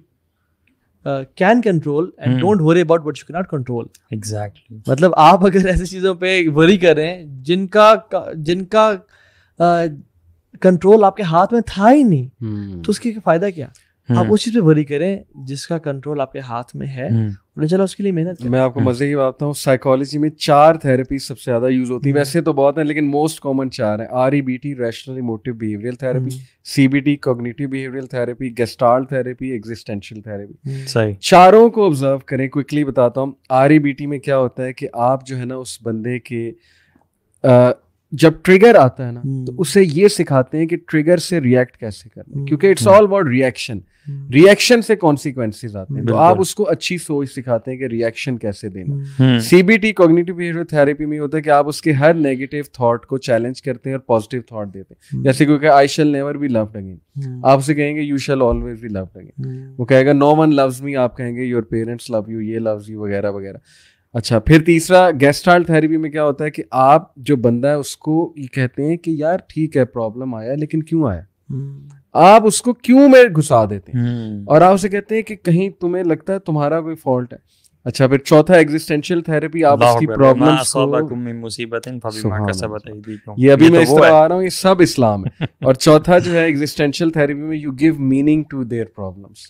can control and don't worry about what you can not control. Exactly, मतलब आप अगर ऐसी चीज़ों पे वरी कर रहे हैं जिनका कंट्रोल आपके हाथ में था ही नहीं, तो उसके फायदा क्या? आप उस चीज पे वरी करें जिसका कंट्रोल आपके हाथ में है, चलो उसके लिए मेहनत करें। मैं आपको मजे की बात हूँ, साइकोलॉजी में 4 थेरेपी सबसे ज्यादा यूज होती है, वैसे तो बहुत है लेकिन मोस्ट कॉमन 4 है, REBT rational emotive behavioural therapy, CBT cognitive behavioural therapy, gestalt therapy, existential therapy. सही, चारों को ऑब्जर्व करें। क्विकली बताता हूँ, REBT में क्या होता है कि आप जो है ना उस बंदे के जब ट्रिगर आता है ना तो उसे ये सिखाते हैं कि ट्रिगर से रिएक्ट कैसे करना, क्योंकि it's all about reaction. Reaction से कॉन्सिक्वेंसेस आते हैं, तो आप उसको अच्छी सोच सिखाते हैं कि रिएक्शन कैसे देना। सीबीटी कॉग्निटिव बिहेवियर थेरेपी में होता है कि आप उसके हर नेगेटिव थॉट को चैलेंज करते हैं और पॉजिटिव थॉट देते हैं। जैसे क्योंकि I shall never be loved again, आप उसे कहेंगे you shall always be loved again. वो कहेगा नो वन लव्स मी, आप कहेंगे योर पेरेंट्स लव यू, ये लव्स यू वगैरह वगैरह। अच्छा, फिर तीसरा गेस्टाल्ट थेरेपी में क्या होता है कि आप जो बंदा है उसको ये कहते हैं कि यार ठीक है प्रॉब्लम आया, लेकिन क्यों आया, आप उसको क्यों में घुसा देते हैं और आप उसे कहते हैं कि कहीं तुम्हें लगता है तुम्हारा कोई फॉल्ट है। अच्छा, फिर चौथा एग्जिस्टेंशियल थेरेपी, आप उसकी प्रॉब्लम्स को, ये अभी मैं इस तरह आ रहा हूँ, ये सब इस्लाम है। और चौथा जो है एग्जिस्टेंशियल थेरेपी में you give meaning to their problems,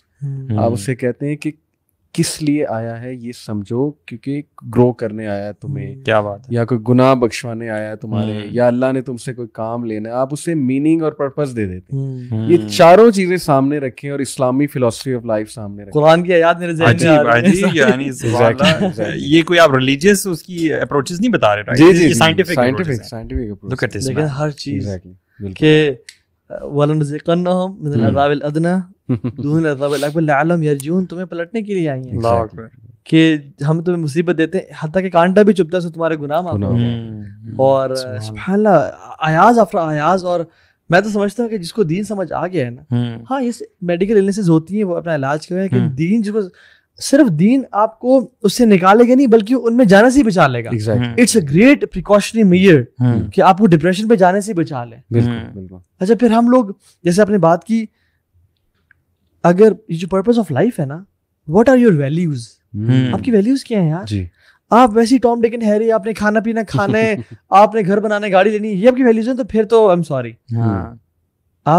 आप उसे कहते हैं कि किस लिए आया है ये समझो, क्योंकि ग्रो करने आया है तुम्हें, क्या बात है, या कोई गुनाह बख्शवाने आया है तुम्हारे, या अल्लाह ने तुमसे कोई काम लेना है, आप उसे मीनिंग और पर्पस दे देते हैं। ये चारों चीजें सामने रखें और इस्लामी फिलॉसफी ऑफ लाइफ सामने रखें। कुरान की आयत मेरे ज़हन में आ रही है, ये कोई आप रिलीजियस उसकी अप्रोचेस नहीं बता रहे, जी जी, साइंटिफिक अप्रोचेस, लेकिन हर चीज के तुम्हें पलटने के लिए आई है कि हम तुम्हें मुसीबत देते हैं, हत्ता कि कांटा भी चुभता है तुम्हारे गुनाह माफ होंगे। और सुभान अल्लाह, आयाज अफरा आयाज। और मैं तो समझता हूँ कि जिसको दीन समझ आ गया है ना, हाँ ये मेडिकल इलनेसेस होती हैं, वो अपना इलाज करें, कि दीन जिसको, सिर्फ दीन आपको उससे निकालेगा नहीं बल्कि उनमें जाने से ही बचा लेगा। It's a great precautionary measure कि आपको डिप्रेशन पे जाने से बचा ले। बिल्कुल। अच्छा, फिर हम लोग जैसे आपने बात की, अगर ये जो पर्पस ऑफ लाइफ है ना, व्हाट आर योर वैल्यूज, आपकी वैल्यूज क्या है यार जी। आप वैसे टॉम डिकन हैरी, आपने खाना पीना खाना है, आपने घर बनाना, गाड़ी लेनी, ये आपकी वैल्यूज है, तो फिर तो आई एम सॉरी।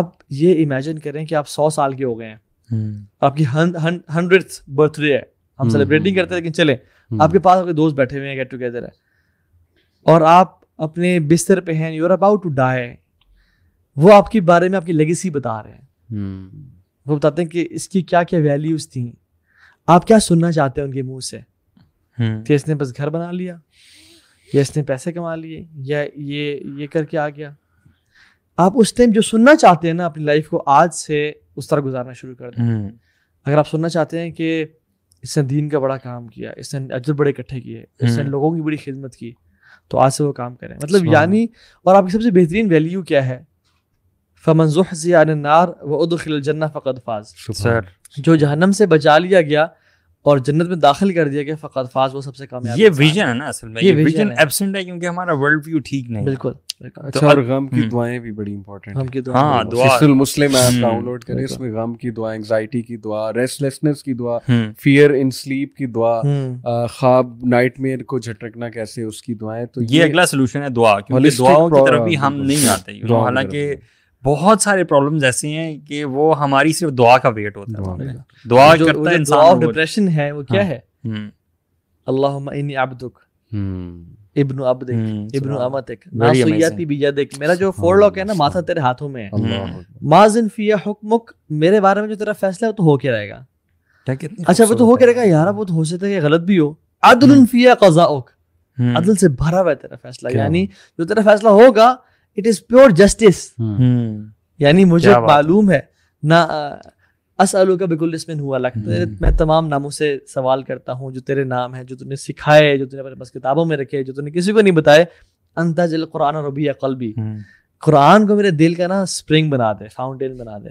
आप ये इमेजिन करें कि आप 100 साल के हो गए हैं, आपकी 100th बर्थडे है, हम सेलिब्रेटिंग करते हैं लेकिन चले, आपके पास आपके दोस्त बैठे हुए हैं, गेट टुगेदर है, और आप अपने बिस्तर पे हैं, you are about to die, वो आपके बारे में आपकी लेगेसी बता रहे हैं। वो बताते हैं कि इसकी क्या क्या वैल्यूज थी, आप क्या सुनना चाहते हैं उनके मुंह से, कि इसने बस घर बना लिया, या इसने पैसे कमा लिए, या ये करके आ गया। आप उस टाइम जो सुनना चाहते हैं ना, अपनी लाइफ को आज से उस तरह गुजारना शुरू कर दें। अगर आप सुनना चाहते हैं कि इसने दीन का बड़ा काम किया, इसने अजर बड़े इकट्ठे किए, इसने लोगों की बड़ी खिदमत की, तो आज से वो काम करें, मतलब यानी। और आपकी सबसे बेहतरीन वैल्यू क्या है, फमन ज़ुहज़िह अनिन नार व उदखिल जन्नह फ़क़द फ़ाज़, जो जहन्नम से बचा लिया गया और जन्नत में दाखिल कर दिया गया, फ़क़द फ़ाज़, वो सबसे कामयाब। ये विजन है ना असल में, ये विजन एब्सेंट है क्योंकि हमारा वर्ल्ड व्यू ठीक नहीं। बिल्कुल। अच्छा, और गम की दुआएं भी बड़ी इंपॉर्टेंट हैं। हाँ, दुआ मुस्लिम ऐप डाउनलोड करें, इसमें गम की दुआ, एंजाइटी की दुआ, रेस्टलेसनेस की दुआ, फियर इन स्लीप की दुआ, ख्वाब नाइटमेयर को झटकना कैसे, उसकी दुआएं। तो ये अगला सोल्यूशन है दुआ, क्योंकि दुआओं की तरफ भी हम नहीं आते, हालांकि बहुत सारे प्रॉब्लम्स ऐसी हैं कि वो हमारी सिर्फ दुआ का वेट होता है। दुआ करता है इंसान। ऑफ डिप्रेशन है वो क्या है, अल्लाहुम्मा इन्नी अब्दुक इब्नु अब्दिक इब्नु अमतिक नासुयती बियदिक, मेरा जो फोरलॉक है ना, माथा तेरे हाथों में है, माज़िन फ़िया हुक्मुक, मेरे बारे में जो तेरा फैसला है वो तो हो के रहेगा। अच्छा, वो तो हो के रहेगा यार, वो तो हो सकता है कि गलत भी हो। अदलुन फ़िया क़ज़ाउक, अदल से भरा हुआ है तेरा फैसला, यानी जो तेरा फैसला होगा इट इज प्योर जस्टिस, यानी मुझे मालूम है ना। असअलू का बिकुल इसमें हुआ लक, मैं तमाम नामों से सवाल करता हूँ जो तेरे नाम है, जो तूने सिखाए, जो तूने अपने पास किताबों में रखे, जो तूने किसी को नहीं बताए। अंता जल कुरान रबी कल्बी, कुरान को मेरे दिल का ना स्प्रिंग बना दे, फाउंटेन बना दे।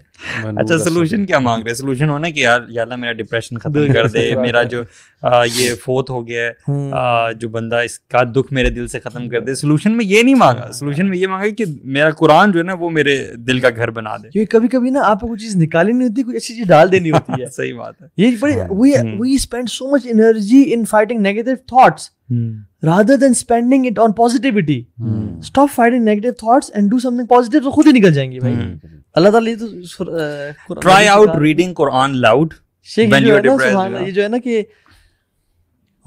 अच्छा, सोल्यूशन क्या मांग रहे हैं? सोल्यूशन होना कि यार या अल्लाह मेरा डिप्रेशन खत्म कर दे, मेरा जो ये फोत हो गया है, जो बंदा इसका दुख मेरे दिल से खत्म कर दे। सोल्यूशन में ये नहीं मांगा, सोल्यूशन में ये मांगा कि मेरा कुरान जो है ना वो मेरे दिल का घर बना दे। क्योंकि कभी कभी ना आपको कुछ चीज निकाली नहीं होती, कुछ अच्छी चीज डाल देनी होती है। सही बात है। ये बड़ी we spend so much energy in fighting negative thoughts rather than spending it on positivity. Stop fighting negative thoughts and do something positive, तो खुद ही निकल जाएंगे भाई। अल्लाह ताला तो try out reading Quran loud when you are depressed। ये जो है ना कि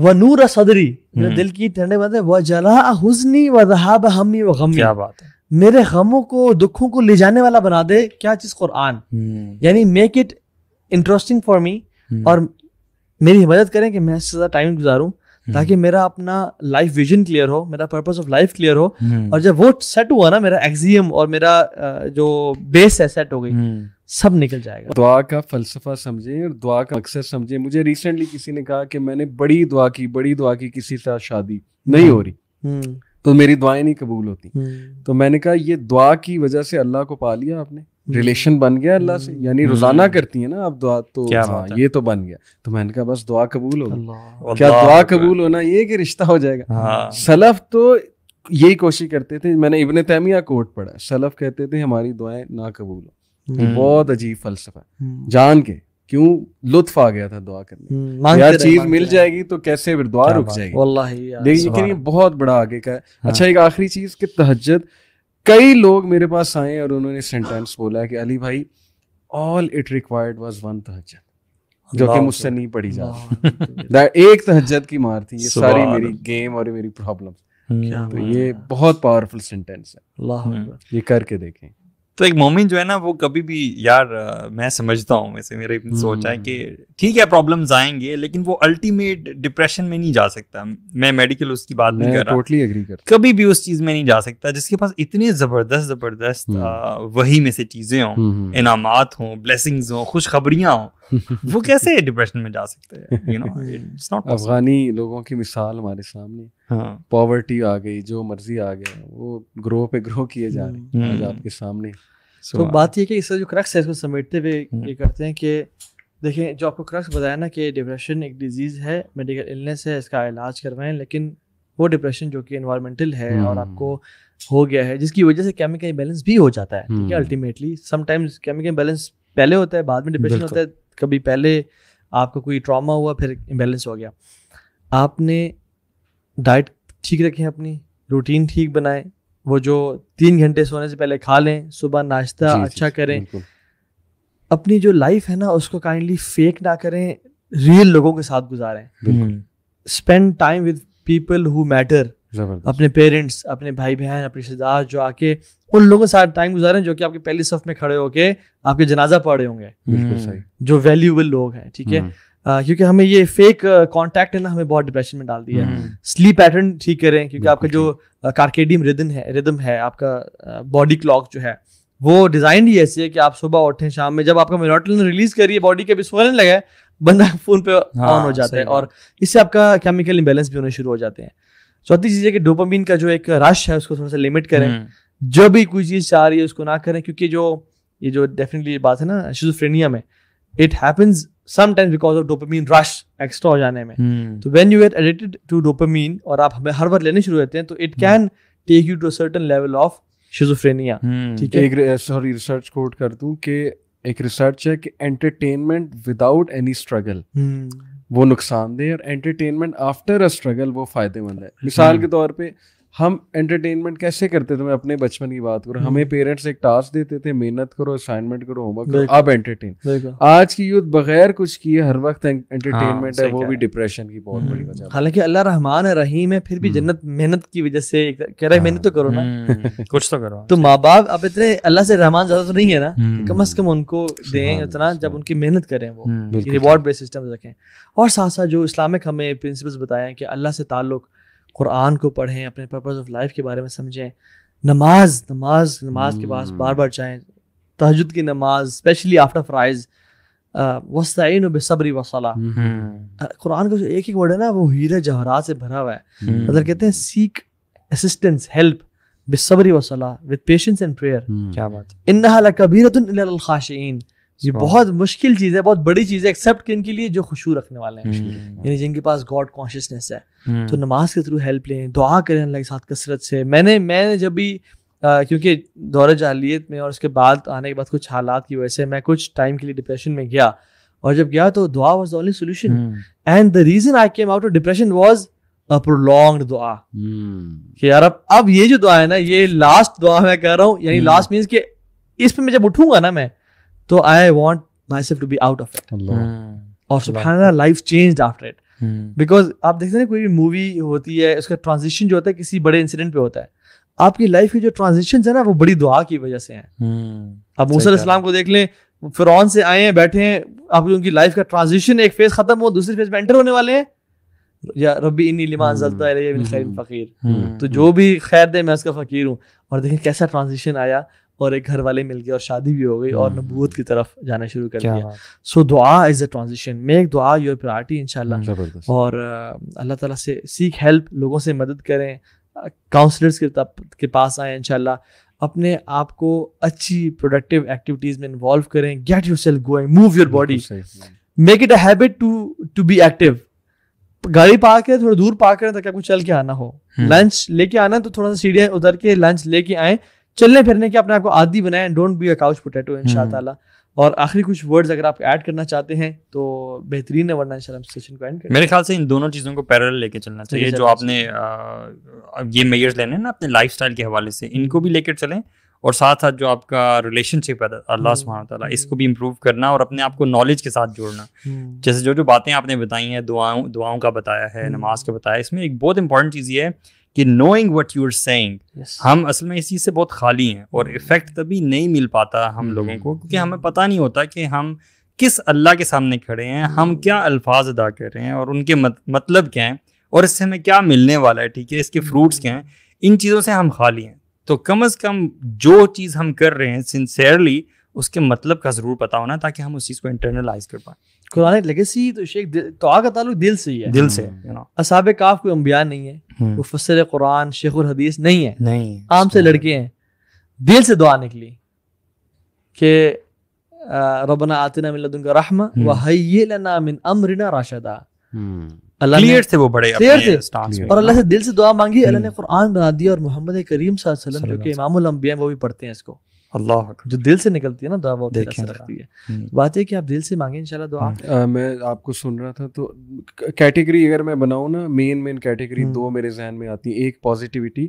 व नूर सदरी, मेरे दिल की ठंडे बातें, व जला हुजनी व ज़हाब हम्मी व गमी, क्या बात है, मेरे गमों को दुखों को ले जाने वाला बना दे, क्या चीज, कुरान। यानी make it interesting for me, और मेरी मदद करें कि मैं इससे ज्यादा टाइम गुजारूं, ताकि मेरा अपना लाइफ विजन क्लियर हो, मेरा पर्पस ऑफ लाइफ क्लियर हो। और जब वो सेट हुआ ना, मेरा एक्सियम और मेरा जो बेस है सेट हो गई, सब निकल जाएगा। दुआ का फलसफा समझे और दुआ का अक्सर समझे। मुझे रिसेंटली किसी ने कहा कि मैंने बड़ी दुआ की, किसी से शादी नहीं हो रही तो मेरी दुआएं नहीं कबूल होती। तो मैंने कहा ये दुआ की वजह से अल्लाह को पा लिया आपने, रिलेशन बन गया अल्लाह से, यानी रोजाना करती है ना आप दुआ, तो ये तो बन गया। तो मैंने कहा बस दुआ कबूल होगी। क्या दुआ कबूल होना ये कि रिश्ता हो जाएगा। सलफ तो यही कोशिश करते थे। मैंने इब्ने तैमिया कोट पढ़ा, सलफ कहते थे हमारी दुआएं ना कबूल हो। बहुत अजीब फलसफा, जान के क्यों लुत्फ आ गया था दुआ करने। यार चीज मिल जाएगी तो कैसे फिर दुआ रुक जाएगी। देखिए बहुत बड़ा आगे का है। अच्छा एक आखिरी चीज कि तहज्जुद, कई लोग मेरे पास आए और उन्होंने सेंटेंस बोला कि अली भाई all it required was one तहज्जुद, जो कि मुझसे नहीं पढ़ी जाती। एक तहज्जुद की मार थी ये सारी मेरी गेम और मेरी प्रॉब्लम। तो ये बहुत पावरफुल सेंटेंस है, ये करके देखें। तो एक मोमिन जो है ना वो कभी भी, यार मैं समझता हूँ, वैसे मेरा इतनी सोच है कि ठीक है प्रॉब्लम्स आएंगे, लेकिन वो अल्टीमेट डिप्रेशन में नहीं जा सकता। मैं मेडिकल उसकी बात नहीं कर रहा, टोटली एग्री कर, कभी भी उस चीज में नहीं जा सकता जिसके पास इतने जबरदस्त वही में से चीजें हों, इनामात हों, ब्लेसिंग्स हों, खुशखबरियाँ हों। वो कैसे डिप्रेशन में जा सकते हैं? you know, it's not possible। अफगानी लोगों की मिसाल हमारे सामने, हाँ। पॉवर्टी आ गई, जो मर्जी आ गया, वो ग्रो पे ग्रो किए जा रहे हैं आज आपके सामने। तो बात ये कि इसका जो क्रक्स है इसको समेटते हुए ये करते हैं कि देखें, जो आपको क्रक्स बताया ना कि डिप्रेशन एक डिजीज है, मेडिकल इलनेस है, इसका इलाज करवाएं। लेकिन वो डिप्रेशन जो कि एनवायरमेंटल है और आपको हो गया है, जिसकी वजह से केमिकल इम्बैलेंस भी हो जाता है। ठीक है, अल्टीमेटली समटाइम्स केमिकल इम्बैलेंस पहले होता है, बाद में डिप्रेशन होता है। कभी पहले आपको कोई ट्रॉमा हुआ, फिर इम्बैलेंस हो गया। आपने डाइट ठीक रखें, अपनी रूटीन ठीक बनाएं, वो जो 3 घंटे सोने से पहले खा लें, सुबह नाश्ता अच्छा करें। अपनी जो लाइफ है ना उसको काइंडली फेक ना करें, रियल लोगों के साथ गुजारें। Spend time with people who matter, अपने पेरेंट्स, अपने भाई बहन, अपने रिश्तेदार, जो आके उन लोगों के साथ टाइम गुजारें जो कि आपके पहली सफ में खड़े होके आपके जनाजा पढ़े होंगे। बिल्कुल सही, जो वैल्यूएबल लोग हैं। ठीक है, क्योंकि हमें ये फेक कांटेक्ट है ना, हमें बहुत डिप्रेशन में डाल दिया है। स्लीप पैटर्न ठीक करें, क्योंकि आपका जो कार्केडियम रिदम है आपका बॉडी क्लॉक जो है वो डिजाइन ही ऐसी है कि आप सुबह उठें, शाम में जब आपका मेलाटोनिन रिलीज करिए, बॉडी के भी सोने लगा, बंदा फोन पे ऑन हो जाता है और इससे आपका केमिकल इंबैलेंस भी होने शुरू हो जाते हैं। चौथी चीज है कि डोपामिन का जो एक रश है उसको थोड़ा सा लिमिट करें। जब भी कोई चीज चाह रही है उसको ना करें, क्योंकि जो ये जो डेफिनेटली बात है ना शिज़ोफ्रेनिया में, it happens sometimes because of dopamine rush extra हो जाने में। तो when you get addicted to dopamine और आप हर बार लेने शुरू होते हैं, तो it can take you to a certain level of schizophrenia. ठीक है, एक सॉरी रिसर्च कोट कर दूं कि एक रिसर्च है कि एंटरटेनमेंट विदाउट एनी स्ट्रगल वो नुकसानदेह, और एंटरटेनमेंट आफ्टर अ स्ट्रगल वो फायदेमंद है। मिसाल के तौर पे हम एंटरटेनमेंट कैसे करते थे, मैं अपने बचपन की बात करूं, हमें पेरेंट्स एक टास्क देते थे, मेहनत करो, असाइनमेंट करो, होमवर्क करो, आप एंटरटेन। आज की यूथ बगैर कुछ किए हर वक्त एंटरटेनमेंट है, वो भी डिप्रेशन की बहुत बड़ी वजह है। हालांकि अल्लाह रहमान रहीम है, फिर भी जन्नत मेहनत की वजह से कह रहा है मेहनत तो करो ना, कुछ तो करो। तो माँ बाप अब इतने अल्लाह से रहमान ज्यादा तो नहीं है ना, कम अज कम उनको दें इतना, जब उनकी मेहनत करें वो रिवॉर्ड बेस्ड सिस्टम रखें। और साथ साथ जो इस्लामिक हमें प्रिंसिपल्स बताए कि अल्लाह से ताल्लुक, कुरान को पढ़ें, अपने पर्पस ऑफ लाइफ के बारे में समझें, नमाज के पास बार बार जाएं, तहज्जुद की नमाज स्पेशली आफ्टर फराइज, वस्ताइनु बिसब्री वस्सलाह। कुरान का जो एक एक वर्ड है ना वो हीरे जवाहरात से भरा हुआ है। अगर कहते हैं सीक असिस्टेंस, हेल्प बिसब्री वस्सलाह, विद पेशेंस एंड प्रेयर। क्या बात, इन्नहा लकबीरतुन इल्लल खाशिईन। ये बहुत मुश्किल चीज है, बहुत बड़ी चीज है, एक्सेप्ट कि इनके लिए जो खुशू रखने वाले हैं, यानी जिनके पास गॉड कॉन्शियसनेस है। तो नमाज के थ्रू हेल्प लें, दुआ करें अल्लाह के साथ कसरत से। मैंने जब भी क्योंकि दौरे जाहलियत में और उसके बाद आने के बाद कुछ हालात की वजह से मैं कुछ टाइम के लिए डिप्रेशन में गया, और जब गया तो दुआ was the only solution. And the reason I came out of depression was a prolonged दुआ। कि यार अब ये जो दुआ है ना, ये लास्ट दुआ मैं कह रहा हूँ, यानी लास्ट मीन्स कि इस पर मैं जब उठूंगा ना मैं, तो I want my self to be out of it. और सुभानअल्लाह, life changed after it. Because आप देखते हैं ना, कोई भी मूवी होती है, उसका ट्रांजिशन जो होता है किसी बड़े इंसिडेंट पे होता है। आपकी लाइफ की जो ट्रांजिशन है ना वो बड़ी दुआ की वजह से है। आप मूसा अलैहिस्सलाम को देख लें, फिरौन से आए हैं, बैठे हैं, आपकी उनकी लाइफ का ट्रांजिशन, एक फेज खत्म हो, दूसरे फेज में एंटर होने वाले हैं। या रब्बी इन्नी लिमा अंज़लता इलैया मिन खैरिन फ़क़ीर, तो जो भी खैर दे मैं उसका फ़कीर हूँ। और देखिए कैसा ट्रांजिशन आया, और एक घर वाले मिल गए और शादी भी हो गई और नबूवत की तरफ जाना शुरू कर दिया। सो दुआ इज़ अ ट्रांजिशन, मेक दुआ योर प्रायोरिटी इंशाल्लाह। और अल्लाह ताला से सीख हेल्प, लोगों से मदद करें, काउंसलर्स के पास आएँ इंशाल्लाह, अपने आप को अच्छी प्रोडक्टिव एक्टिविटीज़ में इन्वॉल्व करें। Get yourself going, move your body, make it a habit to be active. गाड़ी पार्क करें, थोड़ा दूर पार्क करें ताकि आपको चल के आना हो। लंच लेके आना है तो थोड़ा सा सीढ़ियाँ उतर के लंच लेके आए। चलने फिरने के अपने आप को आदी बनाएं, don't be a couch potato इंशाअल्लाह। और आखिरी कुछ वर्ड्स अगर आप ऐड करना चाहते हैं तो बेहतरीन है, वरना इंशाअल्लाह सेशन को एंड करें। मेरे ख्याल से इन दोनों चीज़ों को पैरेलल लेके चलना चाहिए। जो आपने ये मेजर्स लेने हैं ना अपने लाइफस्टाइल के हवाले से, इनको भी लेकर चलें, और साथ साथ जो आपका रिलेशनशिप है अल्लाह सुब्हानहू तआला, इसको भी इम्प्रूव करना और अपने आप को नॉलेज के साथ जोड़ना। जैसे जो जो बातें आपने बताई हैं, दुआओं का बताया है, नमाज का बताया, इसमें एक बहुत इंपॉर्टेंट चीज़ ये है कि knowing what you are saying, हम असल में इस चीज़ से बहुत खाली हैं और इफेक्ट तभी नहीं मिल पाता हम लोगों को, क्योंकि हमें पता नहीं होता कि हम किस अल्लाह के सामने खड़े हैं, हम क्या अल्फाज अदा कर रहे हैं और उनके मतलब क्या हैं और इससे हमें क्या मिलने वाला है, ठीक है, इसके फ्रूट्स क्या हैं। इन चीज़ों से हम खाली हैं, तो कम अज़ कम जो चीज़ हम कर रहे हैं सिंसियरली उसके मतलब का ज़रूर पता होना, ताकि हम उस चीज़ को इंटरनलाइज कर पाएँ। कुरान लेगेसी तो शेख तोआ का ताल्लुक दिल से ही है, दिल से। असहाबे काफ कोई अंबिया नहीं है, वो मुफस्सिर कुरान शेख और हदीस नहीं है, नहीं आम से लड़के हैं। दिल से दुआ निकली कि रब्बना आतिना मिन लदुनका रहमा व हय्यि लना मिन अमरिना राशिदा। अल्लाह क्लियर थे वो बड़े अपने स्टांस में, और अल्लाह से दिल से दुआ मांगी, अल्लाह ने कुरान बना दिया। और मोहम्मद करीम सल्लल्लाहु अलैहि वसल्लम जो कि इमामुल अंबिया है, वो भी पढ़ते हैं इसको। अल्लाह, जो दिल से निकलती है ना दुआ, वो रखती है। बात है कि आप दिल से मांगे इंशाल्लाह दुआ। मैं आपको सुन रहा था तो कैटेगरी अगर मैं बनाऊँ ना, मेन कैटेगरी दो मेरे जहन में आती है। एक पॉजिटिविटी,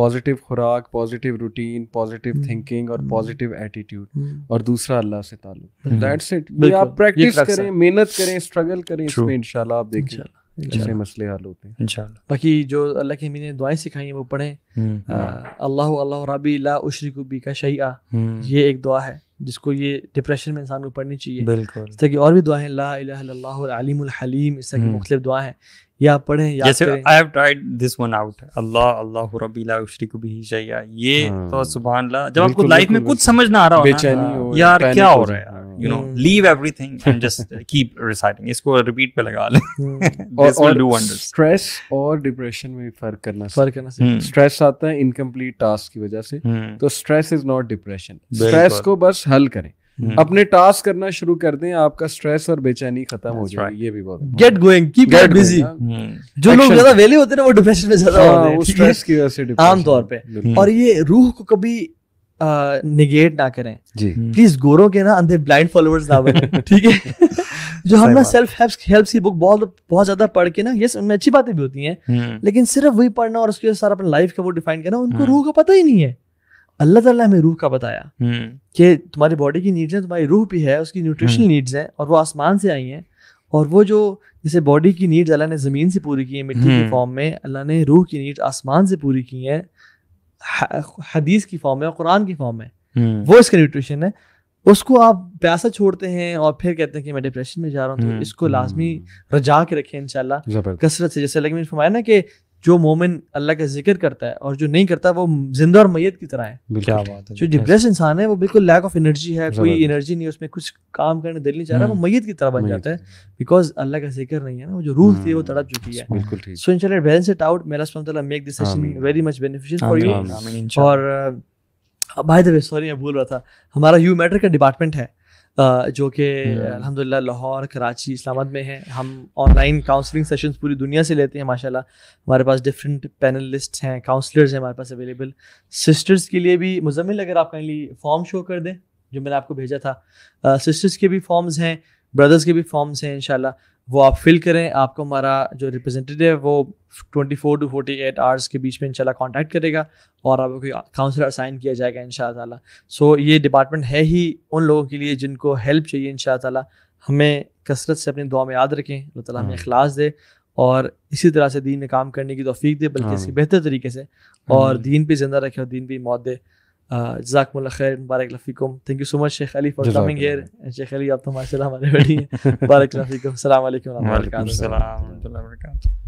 पॉजिटिव खुराक, पॉजिटिव रूटीन, पॉजिटिव थिंकिंग और पॉजिटिव एटीट्यूड, और दूसरा अल्लाह से ताल्लुक। That's it. आप प्रैक्टिस करें, मेहनत करें, स्ट्रगल करें, इसमें इंशाल्लाह आप देखें ऐसे मसले हल होते हैं इंशाल्लाह। बाकी जो अल्लाह की मैंने दुआएं सिखाई हैं वो पढ़ें। अल्लाह अल्लाह रब्बी ला उशरिकु बिका शैया, ये एक दुआ है जिसको ये डिप्रेशन में इंसान को पढ़नी चाहिए। बिल्कुल। इस तरह की और भी दुआएं, ला इलाहा इल्लल्लाहु अलीमुल हलीम, इस तरह की मुख्तलिफ दुआएं हैं, ये आप पढ़ें। जैसे I have tried this one out, अल्लाह अल्लाह रब्बी ला उशरिकु बिही शैया, ये तो सुभान अल्लाह। जब आपको लाइफ में कुछ समझ ना आ रहा हो, बेचैनी यार क्या हो रहा है, You know, leave everything and just keep reciting. इसको repeat पे लगा ले। This will do wonders. Stress और depression में फर्क करना। Stress आता है incomplete task की वजह से, तो stress is not depression. Stress को बस हल करें, अपने टास्क करना शुरू कर दें, आपका स्ट्रेस और बेचैनी खत्म हो जाएगी। ये भी बहुत get going, keep get busy. जो लोग ज्यादा वेले होते हैं ना, वो डिप्रेशन में ज्यादा होते हैं, वो स्ट्रेस की वजह से आमतौर पे। और ये रूह को कभी नेगेट ना करें जी। प्लीज गोरों के ना अंधे ब्लाइंड फॉलोअर्स ना बने, ठीक है। जो हम ना सेल्फ हेल्प की बुक बहुत ज्यादा पढ़ के ना, यस उनमें अच्छी बातें भी होती हैं, लेकिन सिर्फ वही पढ़ना और उसके सारा अपनी लाइफ का वो डिफाइन करना, उनको रूह का पता ही नहीं है। अल्लाह ताला हमें रूह का बताया कि तुम्हारी बॉडी की नीड्स है, तुम्हारी रूह भी है, उसकी न्यूट्रिशनल नीड्स हैं और वो आसमान से आई हैं। और वो जो जैसे बॉडी की नीड्स अल्लाह ने जमीन से पूरी की है, मिट्टी की फॉर्म में, अल्लाह ने रूह की नीड्स आसमान से पूरी की है, हदीस की फॉर्म है और कुरान की फॉर्म है। वो इसका न्यूट्रिशन है। उसको आप प्यासा छोड़ते हैं और फिर कहते हैं कि मैं डिप्रेशन में जा रहा हूँ, तो इसको लाजमी रजा के रखें इंशाल्लाह कसरत से। जैसे मैंने फरमाया ना कि जो मोमिन अल्लाह का जिक्र करता है और जो नहीं करता वो जिंदा और मय्यत की तरह है। क्या बात है। जो डिप्रेस इंसान है वो बिल्कुल लैक ऑफ एनर्जी है, कोई एनर्जी नहीं है उसमें, कुछ काम करने दिल नहीं चाह रहा, वो मय्यत की तरह बन जाता है, बिकॉज अल्लाह का जिक्र नहीं है ना, वो जो रूह थी वो तड़प चुकी है। बिल्कुल। सो इंशाल्लाह बैलेंस इट आउट। मेरा सुब्हानअल्लाह make this session very much beneficial for you. और बाय द वे, सॉरी मैं भूल रहा था, हमारा यू मैटर का डिपार्टमेंट है जो कि अल्हम्दुलिल्लाह लाहौर, कराची, इस्लामाबाद में है। हम ऑनलाइन काउंसलिंग सेशंस पूरी दुनिया से लेते हैं माशाल्लाह। हमारे पास डिफरेंट पैनलिस्ट हैं, काउंसलर्स हैं हमारे पास अवेलेबल। सिस्टर्स के लिए भी मुजम्मिल अगर आप काइंडली फॉर्म शो कर दें जो मैंने आपको भेजा था, सिस्टर्स के भी फॉर्म्स हैं, ब्रदर्स के भी फॉर्म्स हैं इंशाल्लाह, वो आप फिल करें। आपको हमारा जो रिप्रेजेंटेटिव है वो 24 to 48 आवर्स के बीच में इंशाल्लाह कांटेक्ट करेगा और आपको कोई काउंसलर असाइन किया जाएगा इंशाल्लाह। सो ये डिपार्टमेंट है ही उन लोगों के लिए जिनको हेल्प चाहिए इंशाल्लाह। हमें कसरत से अपनी दुआ में याद रखें, अल्लाह ताला हमें इखलास दे और इसी तरह से दीन में काम करने की तौफीक दे, बल्कि इसकी बेहतर तरीके से, और दीन पे जिंदा रखे और दीन पे मौत दे। जज़ाकुमुल्लाह खैर, मुबारक लफ़ीकुम। Thank you so much Sheikh Ali for coming here. Sheikh Ali आप तो माशाल्लाह हमारे बड़ी हैं। मुबारक लफ़ीकुम। अस्सलाम वालेकुम व रहमतुल्लाहि व बरकातहू।